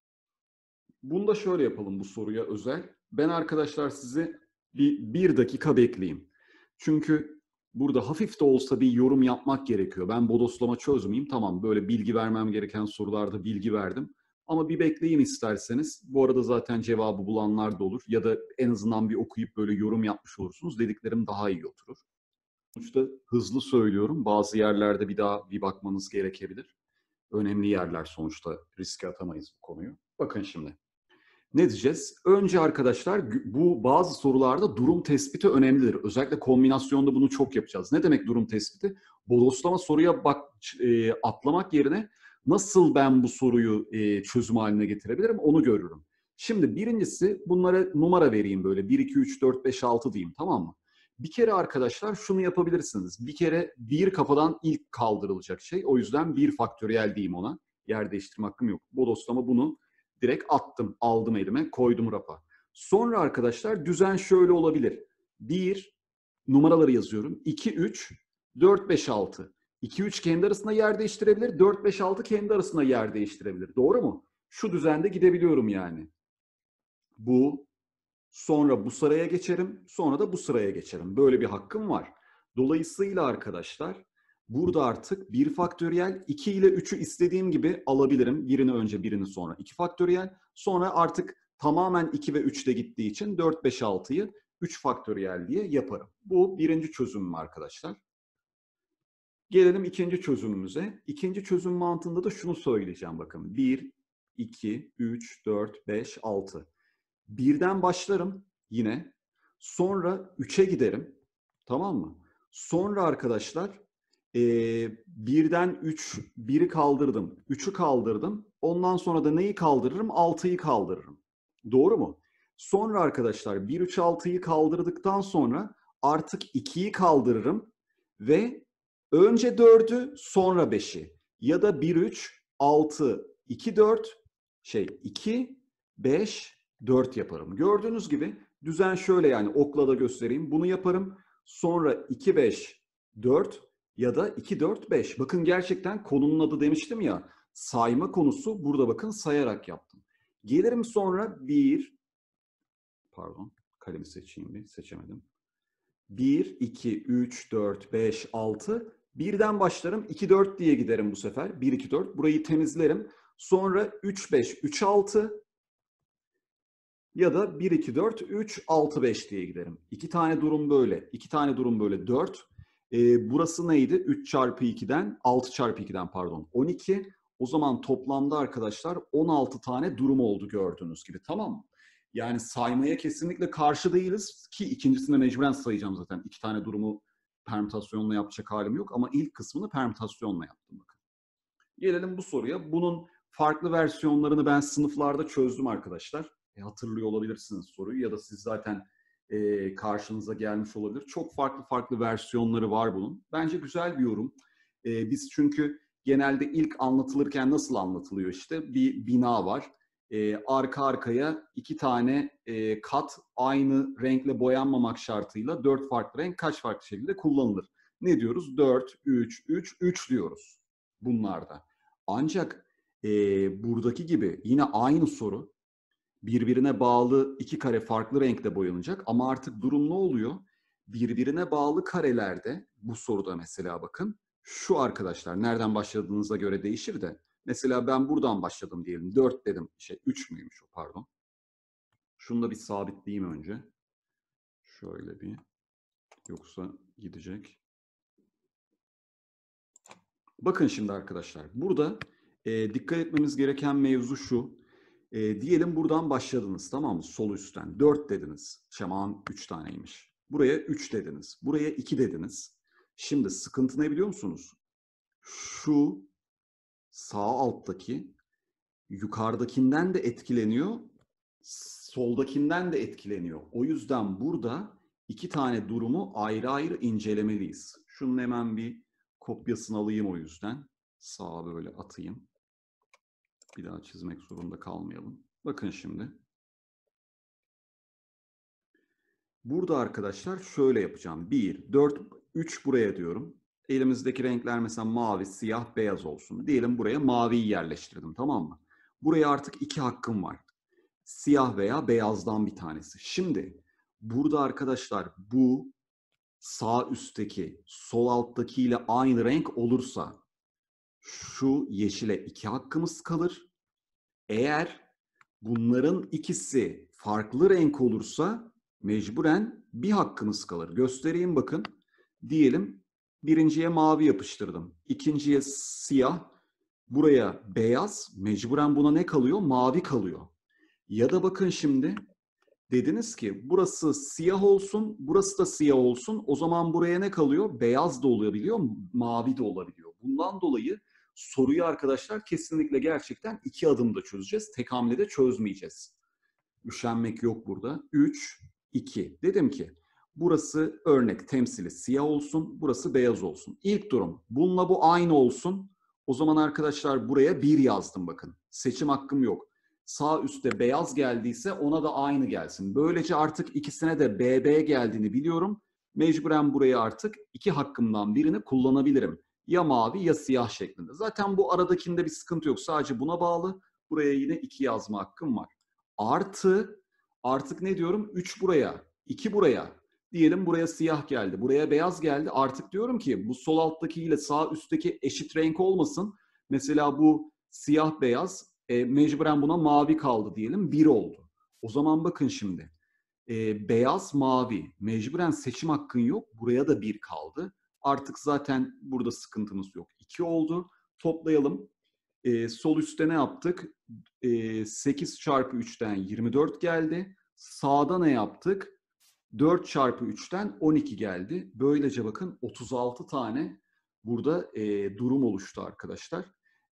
Bunu da şöyle yapalım bu soruya özel. Ben arkadaşlar sizi bir, bir dakika bekleyeyim. Çünkü burada hafif de olsa bir yorum yapmak gerekiyor. Ben bodoslama çözmeyeyim. Tamam, böyle bilgi vermem gereken sorularda bilgi verdim. Ama bir bekleyeyim isterseniz. Bu arada zaten cevabı bulanlar da olur. Ya da en azından bir okuyup böyle yorum yapmış olursunuz. Dediklerim daha iyi oturur. Sonuçta hızlı söylüyorum. Bazı yerlerde bir daha bir bakmanız gerekebilir. Önemli yerler sonuçta. Riske atamayız bu konuyu. Bakın şimdi. Ne diyeceğiz? Önce arkadaşlar bu bazı sorularda durum tespiti önemlidir. Özellikle kombinasyonda bunu çok yapacağız. Ne demek durum tespiti? Bodoslama soruya bak, e, atlamak yerine... Nasıl ben bu soruyu e, çözüm haline getirebilirim onu görürüm. Şimdi birincisi bunlara numara vereyim böyle. bir, iki, üç, dört, beş, altı diyeyim, tamam mı? Bir kere arkadaşlar şunu yapabilirsiniz. Bir kere bir kafadan ilk kaldırılacak şey. O yüzden bir faktöriyel diyeyim ona. Yer değiştirme hakkım yok. Bodoslama bunu direkt attım. Aldım elime, koydum rapa. Sonra arkadaşlar düzen şöyle olabilir. bir, numaraları yazıyorum. iki, üç, dört, beş, altı. iki üç kendi arasında yer değiştirebilir. dört beş altı kendi arasında yer değiştirebilir. Doğru mu? Şu düzende gidebiliyorum yani. Bu, sonra bu sıraya geçerim, sonra da bu sıraya geçerim. Böyle bir hakkım var. Dolayısıyla arkadaşlar burada artık bir faktöriyel iki ile üçü istediğim gibi alabilirim. Birini önce birini sonra iki faktöriyel. Sonra artık tamamen iki ve üçte gittiği için dört beş altıyı üç faktöriyel diye yaparım. Bu birinci çözümüm arkadaşlar. Gelelim ikinci çözümümüze. İkinci çözüm mantığında da şunu söyleyeceğim bakın. bir, iki, üç, dört, beş, altı. birden başlarım yine. Sonra üçe giderim. Tamam mı? Sonra arkadaşlar e, birden üç, biri kaldırdım. üçü kaldırdım. Ondan sonra da neyi kaldırırım? altıyı kaldırırım. Doğru mu? Sonra arkadaşlar bir, üç, altıyı kaldırdıktan sonra artık ikiyi kaldırırım ve önce dördü sonra beşi ya da bir, üç, altı, iki, dört şey iki, beş, dört yaparım. Gördüğünüz gibi düzen şöyle, yani okla da göstereyim. Bunu yaparım. Sonra iki, beş, dört ya da iki, dört, beş. Bakın gerçekten konunun adı demiştim ya. Sayma konusu burada, bakın sayarak yaptım. Gelirim sonra bir, pardon kalemi seçeyim bir, seçemedim. bir, iki, üç, dört, beş, altı. birden başlarım. iki, dört diye giderim bu sefer. bir, iki, dört. Burayı temizlerim. Sonra üç, beş, üç, altı. Ya da bir, iki, dört, üç, altı, beş diye giderim. İki tane durum böyle. İki tane durum böyle. dört. Ee, burası neydi? üç çarpı iki'den, altı çarpı iki'den pardon. on iki. O zaman toplamda arkadaşlar on altı tane durum oldu gördüğünüz gibi. Tamam mı? Yani saymaya kesinlikle karşı değiliz ki ikincisinde mecburen sayacağım zaten. İki tane durumu permütasyonla yapacak halim yok ama ilk kısmını permütasyonla yaptım. Bakın. Gelelim bu soruya. Bunun farklı versiyonlarını ben sınıflarda çözdüm arkadaşlar. E, hatırlıyor olabilirsiniz soruyu ya da siz zaten e, karşınıza gelmiş olabilir. Çok farklı farklı versiyonları var bunun. Bence güzel bir yorum. E, biz çünkü genelde ilk anlatılırken nasıl anlatılıyor işte? Bir bina var. E, arka arkaya iki tane e, kat aynı renkle boyanmamak şartıyla dört farklı renk kaç farklı şekilde kullanılır? Ne diyoruz? dört, üç, üç, üç diyoruz bunlarda. Ancak e, buradaki gibi yine aynı soru birbirine bağlı iki kare farklı renkle boyanacak ama artık durum ne oluyor? Birbirine bağlı karelerde bu soruda mesela bakın şu arkadaşlar nereden başladığınıza göre değişir de. Mesela ben buradan başladım diyelim. dört dedim. Şey, üç müymüş o pardon. Şunu da bir sabitleyeyim önce. Şöyle bir. Yoksa gidecek. Bakın şimdi arkadaşlar. Burada e, dikkat etmemiz gereken mevzu şu. E, diyelim buradan başladınız, tamam mı? Sol üstten. dört dediniz. Şeman üç taneymiş. Buraya üç dediniz. Buraya iki dediniz. Şimdi sıkıntı ne biliyor musunuz? Şu sağ alttaki yukarıdakinden de etkileniyor, soldakinden de etkileniyor. O yüzden burada iki tane durumu ayrı ayrı incelemeliyiz. Şunun hemen bir kopyasını alayım o yüzden. Sağa böyle atayım. Bir daha çizmek zorunda kalmayalım. Bakın şimdi. Burada arkadaşlar şöyle yapacağım. bir, dört, üç buraya diyorum. Elimizdeki renkler mesela mavi, siyah, beyaz olsun. Diyelim buraya maviyi yerleştirdim, tamam mı? Buraya artık iki hakkım var. Siyah veya beyazdan bir tanesi. Şimdi burada arkadaşlar bu sağ üstteki, sol alttakiyle aynı renk olursa şu yeşile iki hakkımız kalır. Eğer bunların ikisi farklı renk olursa mecburen bir hakkımız kalır. Göstereyim bakın. Diyelim birinciye mavi yapıştırdım. İkinciye siyah. Buraya beyaz. Mecburen buna ne kalıyor? Mavi kalıyor. Ya da bakın şimdi dediniz ki burası siyah olsun, burası da siyah olsun. O zaman buraya ne kalıyor? Beyaz da olabiliyor, mavi de olabiliyor. Bundan dolayı soruyu arkadaşlar kesinlikle gerçekten iki adımda çözeceğiz. Tek hamlede çözmeyeceğiz. Üşenmek yok burada. üç, iki. Dedim ki burası örnek temsili siyah olsun, burası beyaz olsun. İlk durum, bununla bu aynı olsun. O zaman arkadaşlar buraya bir yazdım bakın. Seçim hakkım yok. Sağ üstte beyaz geldiyse ona da aynı gelsin. Böylece artık ikisine de B B geldiğini biliyorum. Mecburen buraya artık iki hakkımdan birini kullanabilirim. Ya mavi ya siyah şeklinde. Zaten bu aradakinde bir sıkıntı yok. Sadece buna bağlı. Buraya yine iki yazma hakkım var. Artı, artık ne diyorum? üç buraya, iki buraya. Diyelim buraya siyah geldi, buraya beyaz geldi. Artık diyorum ki bu sol alttaki ile sağ üstteki eşit renk olmasın. Mesela bu siyah beyaz, e, mecburen buna mavi kaldı diyelim. bir oldu. O zaman bakın şimdi. E, beyaz mavi. Mecburen seçim hakkın yok. Buraya da bir kaldı. Artık zaten burada sıkıntımız yok. iki oldu. Toplayalım. Ee, sol üstte ne yaptık? Ee, sekiz çarpı üçten yirmi dört geldi. Sağda ne yaptık? dört çarpı üçten on iki geldi. Böylece bakın otuz altı tane burada e, durum oluştu arkadaşlar.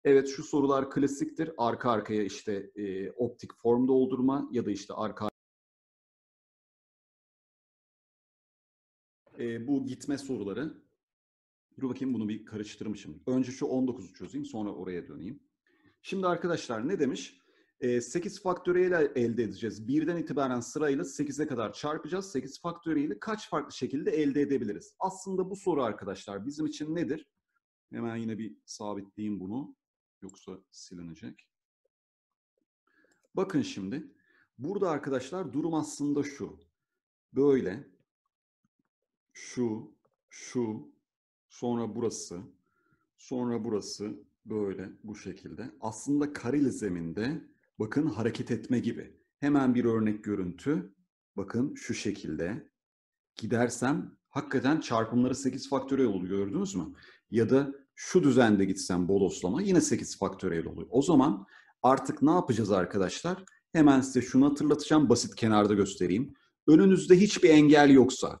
Evet, şu sorular klasiktir. Arka arkaya işte e, optik form doldurma ya da işte arka e, bu gitme soruları. Dur bakayım, bunu bir karıştırmışım. Önce şu on dokuzu çözeyim, sonra oraya döneyim. Şimdi arkadaşlar ne demiş? sekiz faktöriyel elde edeceğiz. birden itibaren sırayla sekize kadar çarpacağız. sekiz faktöriyeli kaç farklı şekilde elde edebiliriz? Aslında bu soru arkadaşlar bizim için nedir? Hemen yine bir sabitleyeyim bunu. Yoksa silinecek. Bakın şimdi. Burada arkadaşlar durum aslında şu. Böyle. Şu. Şu. Sonra burası. Sonra burası. Böyle. Bu şekilde. Aslında kareli zeminde... Bakın hareket etme gibi. Hemen bir örnek görüntü. Bakın şu şekilde. Gidersem hakikaten çarpımları sekiz faktöriyel oluyor, gördünüz mü? Ya da şu düzende gitsem boloslama yine sekiz faktöriyel oluyor. O zaman artık ne yapacağız arkadaşlar? Hemen size şunu hatırlatacağım. Basit kenarda göstereyim. Önünüzde hiçbir engel yoksa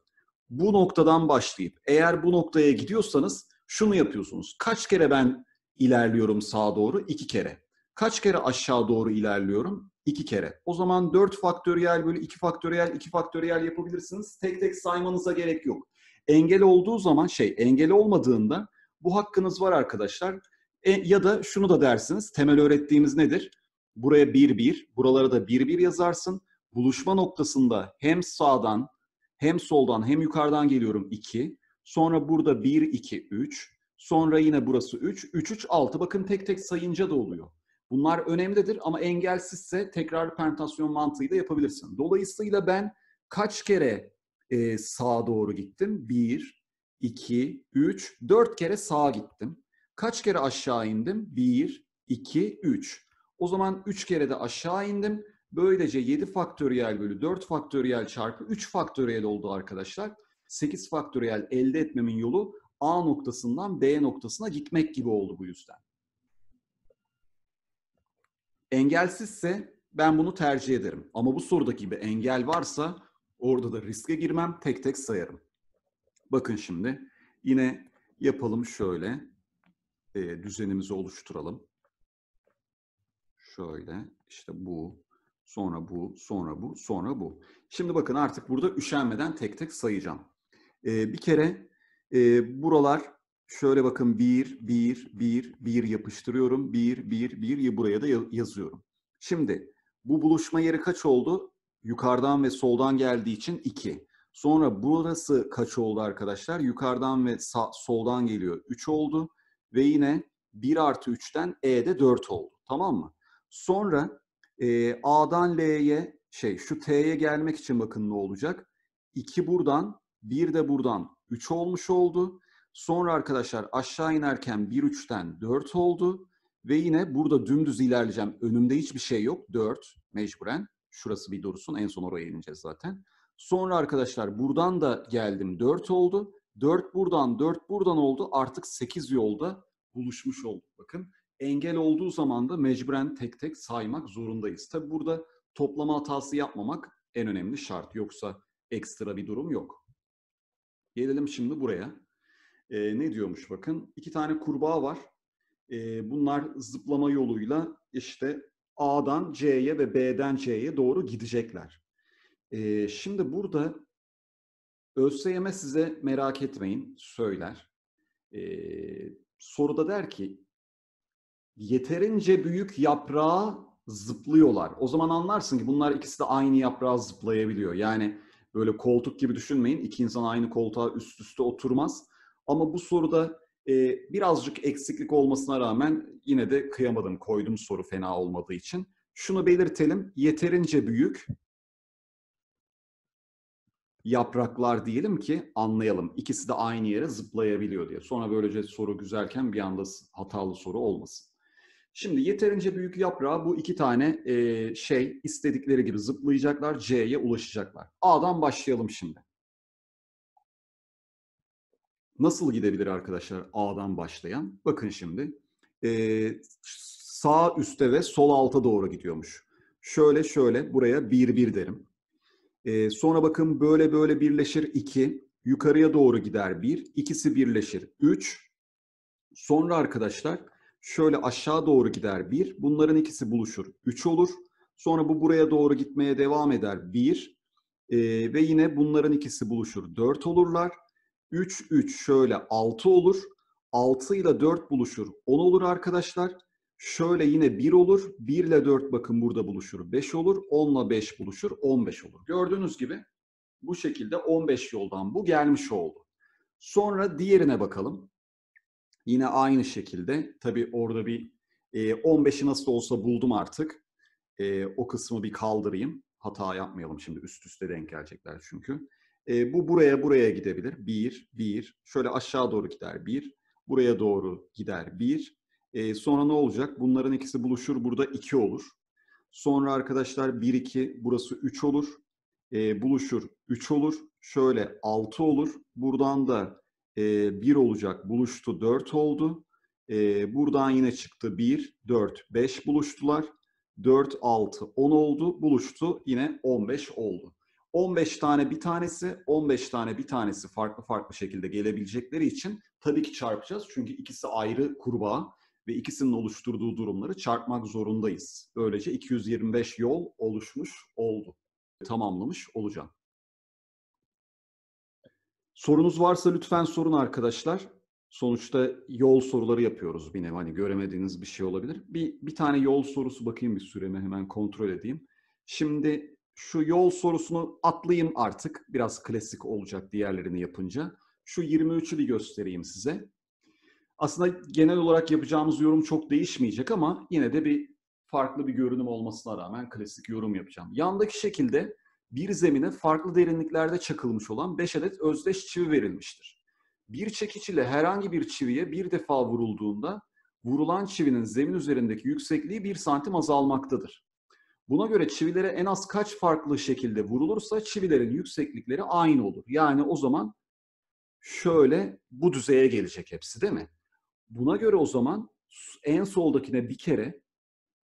bu noktadan başlayıp eğer bu noktaya gidiyorsanız şunu yapıyorsunuz. Kaç kere ben ilerliyorum sağa doğru? iki kere. Kaç kere aşağı doğru ilerliyorum? iki kere. O zaman dört faktöriyel böyle iki faktöriyel, iki faktöriyel yapabilirsiniz. Tek tek saymanıza gerek yok. Engel olduğu zaman şey, engel olmadığında bu hakkınız var arkadaşlar. E, ya da şunu da dersiniz. Temel öğrettiğimiz nedir? Buraya bir bir, buralara da bir bir yazarsın. Buluşma noktasında hem sağdan, hem soldan, hem yukarıdan geliyorum iki. Sonra burada bir, iki, üç. Sonra yine burası üç. üç, üç, altı. Bakın tek tek sayınca da oluyor. Bunlar önemlidir ama engelsizse tekrar permütasyon mantığıyla yapabilirsin. Dolayısıyla ben kaç kere e, sağa doğru gittim? bir, iki, üç, dört kere sağa gittim. Kaç kere aşağı indim? bir, iki, üç. O zaman üç kere de aşağı indim. Böylece yedi faktöriyel bölü dört faktöriyel çarpı üç faktöriyel oldu arkadaşlar. sekiz faktöriyel elde etmemin yolu A noktasından B noktasına gitmek gibi oldu bu yüzden. Engelsizse ben bunu tercih ederim. Ama bu sorudaki bir engel varsa orada da riske girmem, tek tek sayarım. Bakın şimdi yine yapalım şöyle. E, düzenimizi oluşturalım. Şöyle işte bu, sonra bu, sonra bu, sonra bu. Şimdi bakın artık burada üşenmeden tek tek sayacağım. E, bir kere e, buralar... Şöyle bakın bir, bir, bir, bir yapıştırıyorum. bir, bir, bir buraya da yazıyorum. Şimdi bu buluşma yeri kaç oldu? Yukarıdan ve soldan geldiği için iki. Sonra burası kaç oldu arkadaşlar? Yukarıdan ve sağ, soldan geliyor. üç oldu. Ve yine bir artı üçten E'de dört oldu. Tamam mı? Sonra e, A'dan L'ye şey şu T'ye gelmek için bakın ne olacak? iki buradan, bir de buradan üç olmuş oldu. Sonra arkadaşlar aşağı inerken bir üçten dört oldu. Ve yine burada dümdüz ilerleyeceğim. Önümde hiçbir şey yok. dört mecburen. Şurası bir dursun. En son oraya ineceğiz zaten. Sonra arkadaşlar buradan da geldim. dört oldu. dört buradan, dört buradan oldu. Artık sekiz yolda buluşmuş olduk. Bakın engel olduğu zaman da mecburen tek tek saymak zorundayız. Tabi burada toplama hatası yapmamak en önemli şart. Yoksa ekstra bir durum yok. Gelelim şimdi buraya. Ee, ne diyormuş bakın? İki tane kurbağa var. Ee, bunlar zıplama yoluyla işte A'dan C'ye ve B'den C'ye doğru gidecekler. Ee, şimdi burada ÖSYM size merak etmeyin söyler. Ee, soruda der ki yeterince büyük yaprağa zıplıyorlar. O zaman anlarsın ki bunlar ikisi de aynı yaprağa zıplayabiliyor. Yani böyle koltuk gibi düşünmeyin. İki insan aynı koltuğa üst üste oturmaz. Ama bu soruda e, birazcık eksiklik olmasına rağmen yine de kıyamadım. Koydum soru fena olmadığı için. Şunu belirtelim. Yeterince büyük yapraklar diyelim ki anlayalım. İkisi de aynı yere zıplayabiliyor diye. Sonra böylece soru güzelken bir anda hatalı soru olmasın. Şimdi yeterince büyük yaprağa bu iki tane e, şey istedikleri gibi zıplayacaklar. C'ye ulaşacaklar. A'dan başlayalım şimdi. nasıl gidebilir arkadaşlar A'dan başlayan? Bakın şimdi e, sağ üste ve sol alta doğru gidiyormuş. Şöyle şöyle buraya bir bir derim. E, sonra bakın böyle böyle birleşir iki. Yukarıya doğru gider bir. İkisi birleşir üç. Sonra arkadaşlar şöyle aşağı doğru gider bir. Bunların ikisi buluşur üç olur. Sonra bu buraya doğru gitmeye devam eder bir. E, ve yine bunların ikisi buluşur dört olurlar. üç üç şöyle altı olur. altı ile dört buluşur on olur arkadaşlar. Şöyle yine bir olur. bir ile dört bakın burada buluşur beş olur. on ile beş buluşur on beş olur. Gördüğünüz gibi bu şekilde on beş yoldan bu gelmiş oldu. Sonra diğerine bakalım. Yine aynı şekilde tabii orada bir on beşi nasıl olsa buldum artık. O kısmı bir kaldırayım. Hata yapmayalım şimdi, üst üste denk gelecekler çünkü. E, bu buraya buraya gidebilir. bir, bir. Şöyle aşağı doğru gider bir. Buraya doğru gider bir. E, sonra ne olacak? Bunların ikisi buluşur. Burada iki olur. Sonra arkadaşlar bir, iki. Burası üç olur. E, buluşur üç olur. Şöyle altı olur. Buradan da e, bir olacak. Buluştu dört oldu. E, buradan yine çıktı bir, dört, beş buluştular. dört, altı, on oldu. Buluştu. Yine on beş oldu. on beş tane bir tanesi, on beş tane bir tanesi farklı farklı şekilde gelebilecekleri için tabii ki çarpacağız. Çünkü ikisi ayrı kurbağa ve ikisinin oluşturduğu durumları çarpmak zorundayız. Böylece iki yüz yirmi beş yol oluşmuş oldu. Tamamlamış olacağım. Sorunuz varsa lütfen sorun arkadaşlar. Sonuçta yol soruları yapıyoruz bir nevi. Hani göremediğiniz bir şey olabilir. Bir, bir tane yol sorusu bakayım, bir süremi hemen kontrol edeyim. Şimdi... Şu yol sorusunu atlayayım artık. Biraz klasik olacak diğerlerini yapınca. Şu yirmi üçü bir göstereyim size. Aslında genel olarak yapacağımız yorum çok değişmeyecek ama yine de bir farklı bir görünüm olmasına rağmen klasik yorum yapacağım. Yandaki şekilde bir zemine farklı derinliklerde çakılmış olan beş adet özdeş çivi verilmiştir. Bir çekiç ile herhangi bir çiviye bir defa vurulduğunda vurulan çivinin zemin üzerindeki yüksekliği bir santim azalmaktadır. Buna göre çivilere en az kaç farklı şekilde vurulursa çivilerin yükseklikleri aynı olur. Yani o zaman şöyle bu düzeye gelecek hepsi, değil mi? Buna göre o zaman en soldakine bir kere,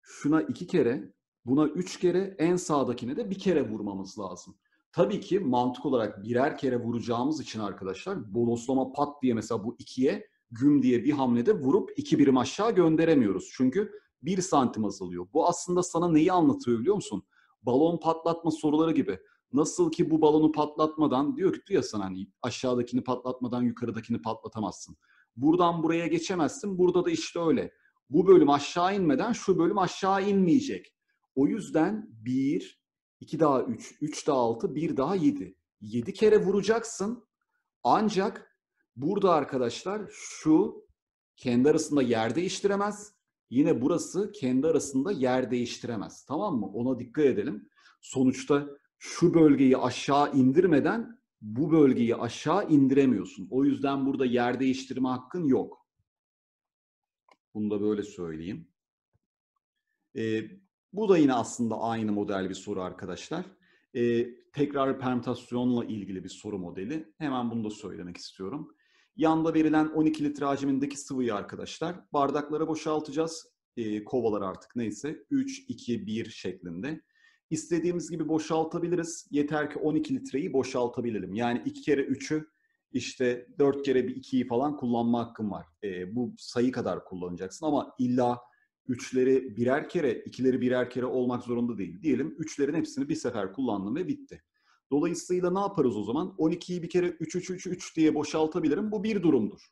şuna iki kere, buna üç kere, en sağdakine de bir kere vurmamız lazım. Tabii ki mantık olarak birer kere vuracağımız için arkadaşlar bodoslama pat diye mesela bu ikiye güm diye bir hamlede vurup iki birim aşağı gönderemiyoruz. Çünkü bir santim azalıyor. Bu aslında sana neyi anlatıyor biliyor musun? Balon patlatma soruları gibi. Nasıl ki bu balonu patlatmadan, diyor ki ya sana hani aşağıdakini patlatmadan yukarıdakini patlatamazsın. Buradan buraya geçemezsin. Burada da işte öyle. Bu bölüm aşağı inmeden şu bölüm aşağı inmeyecek. O yüzden bir, iki daha üç, üç daha altı, bir daha yedi. yedi kere vuracaksın. Ancak burada arkadaşlar şu kendi arasında yer değiştiremez. Yine burası kendi arasında yer değiştiremez. Tamam mı? Ona dikkat edelim. Sonuçta şu bölgeyi aşağı indirmeden bu bölgeyi aşağı indiremiyorsun. O yüzden burada yer değiştirme hakkın yok. Bunu da böyle söyleyeyim. Ee, bu da yine aslında aynı model bir soru arkadaşlar. Ee, tekrar permütasyonla ilgili bir soru modeli. Hemen bunu da söylemek istiyorum. Yanda verilen on iki litre hacmindeki sıvıyı arkadaşlar bardaklara boşaltacağız. E, kovalar artık neyse üç, iki, bir şeklinde. İstediğimiz gibi boşaltabiliriz. Yeter ki on iki litreyi boşaltabilelim. Yani iki kere üçü işte dört kere bir ikiyi falan kullanma hakkın var. E, bu sayı kadar kullanacaksın ama illa üçleri birer kere, ikileri birer kere olmak zorunda değil. Diyelim üçlerin hepsini bir sefer kullandım ve bitti. Dolayısıyla ne yaparız o zaman? on ikiyi bir kere üç, üç, üç, üç diye boşaltabilirim. Bu bir durumdur.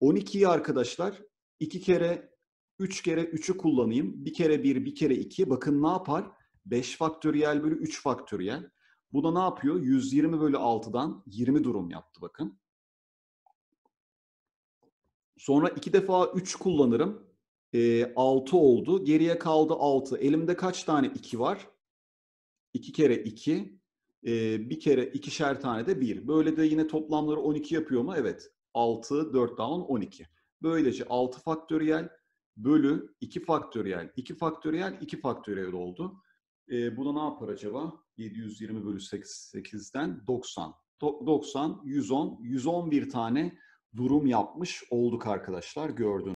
on ikiyi arkadaşlar iki kere, üç kere üçü kullanayım. bir kere bir, bir kere iki. Bakın ne yapar? beş faktöriyel bölü üç faktöriyel. Bu da ne yapıyor? yüz yirmi bölü altıdan yirmi durum yaptı bakın. Sonra iki defa üç kullanırım. E, altı oldu. Geriye kaldı altı. Elimde kaç tane iki var? iki kere iki. Ee, bir kere ikişer tane de bir. Böyle de yine toplamları on iki yapıyor mu? Evet. altı, dört daha on, on iki. Böylece altı faktöriyel bölü iki faktöriyel, iki faktöriyel, iki faktöriyel oldu. Ee, bu da ne yapar acaba? yedi yüz yirmi bölü seksen sekizden doksan. doksan, yüz on, yüz on bir tane durum yapmış olduk arkadaşlar, gördüğünüz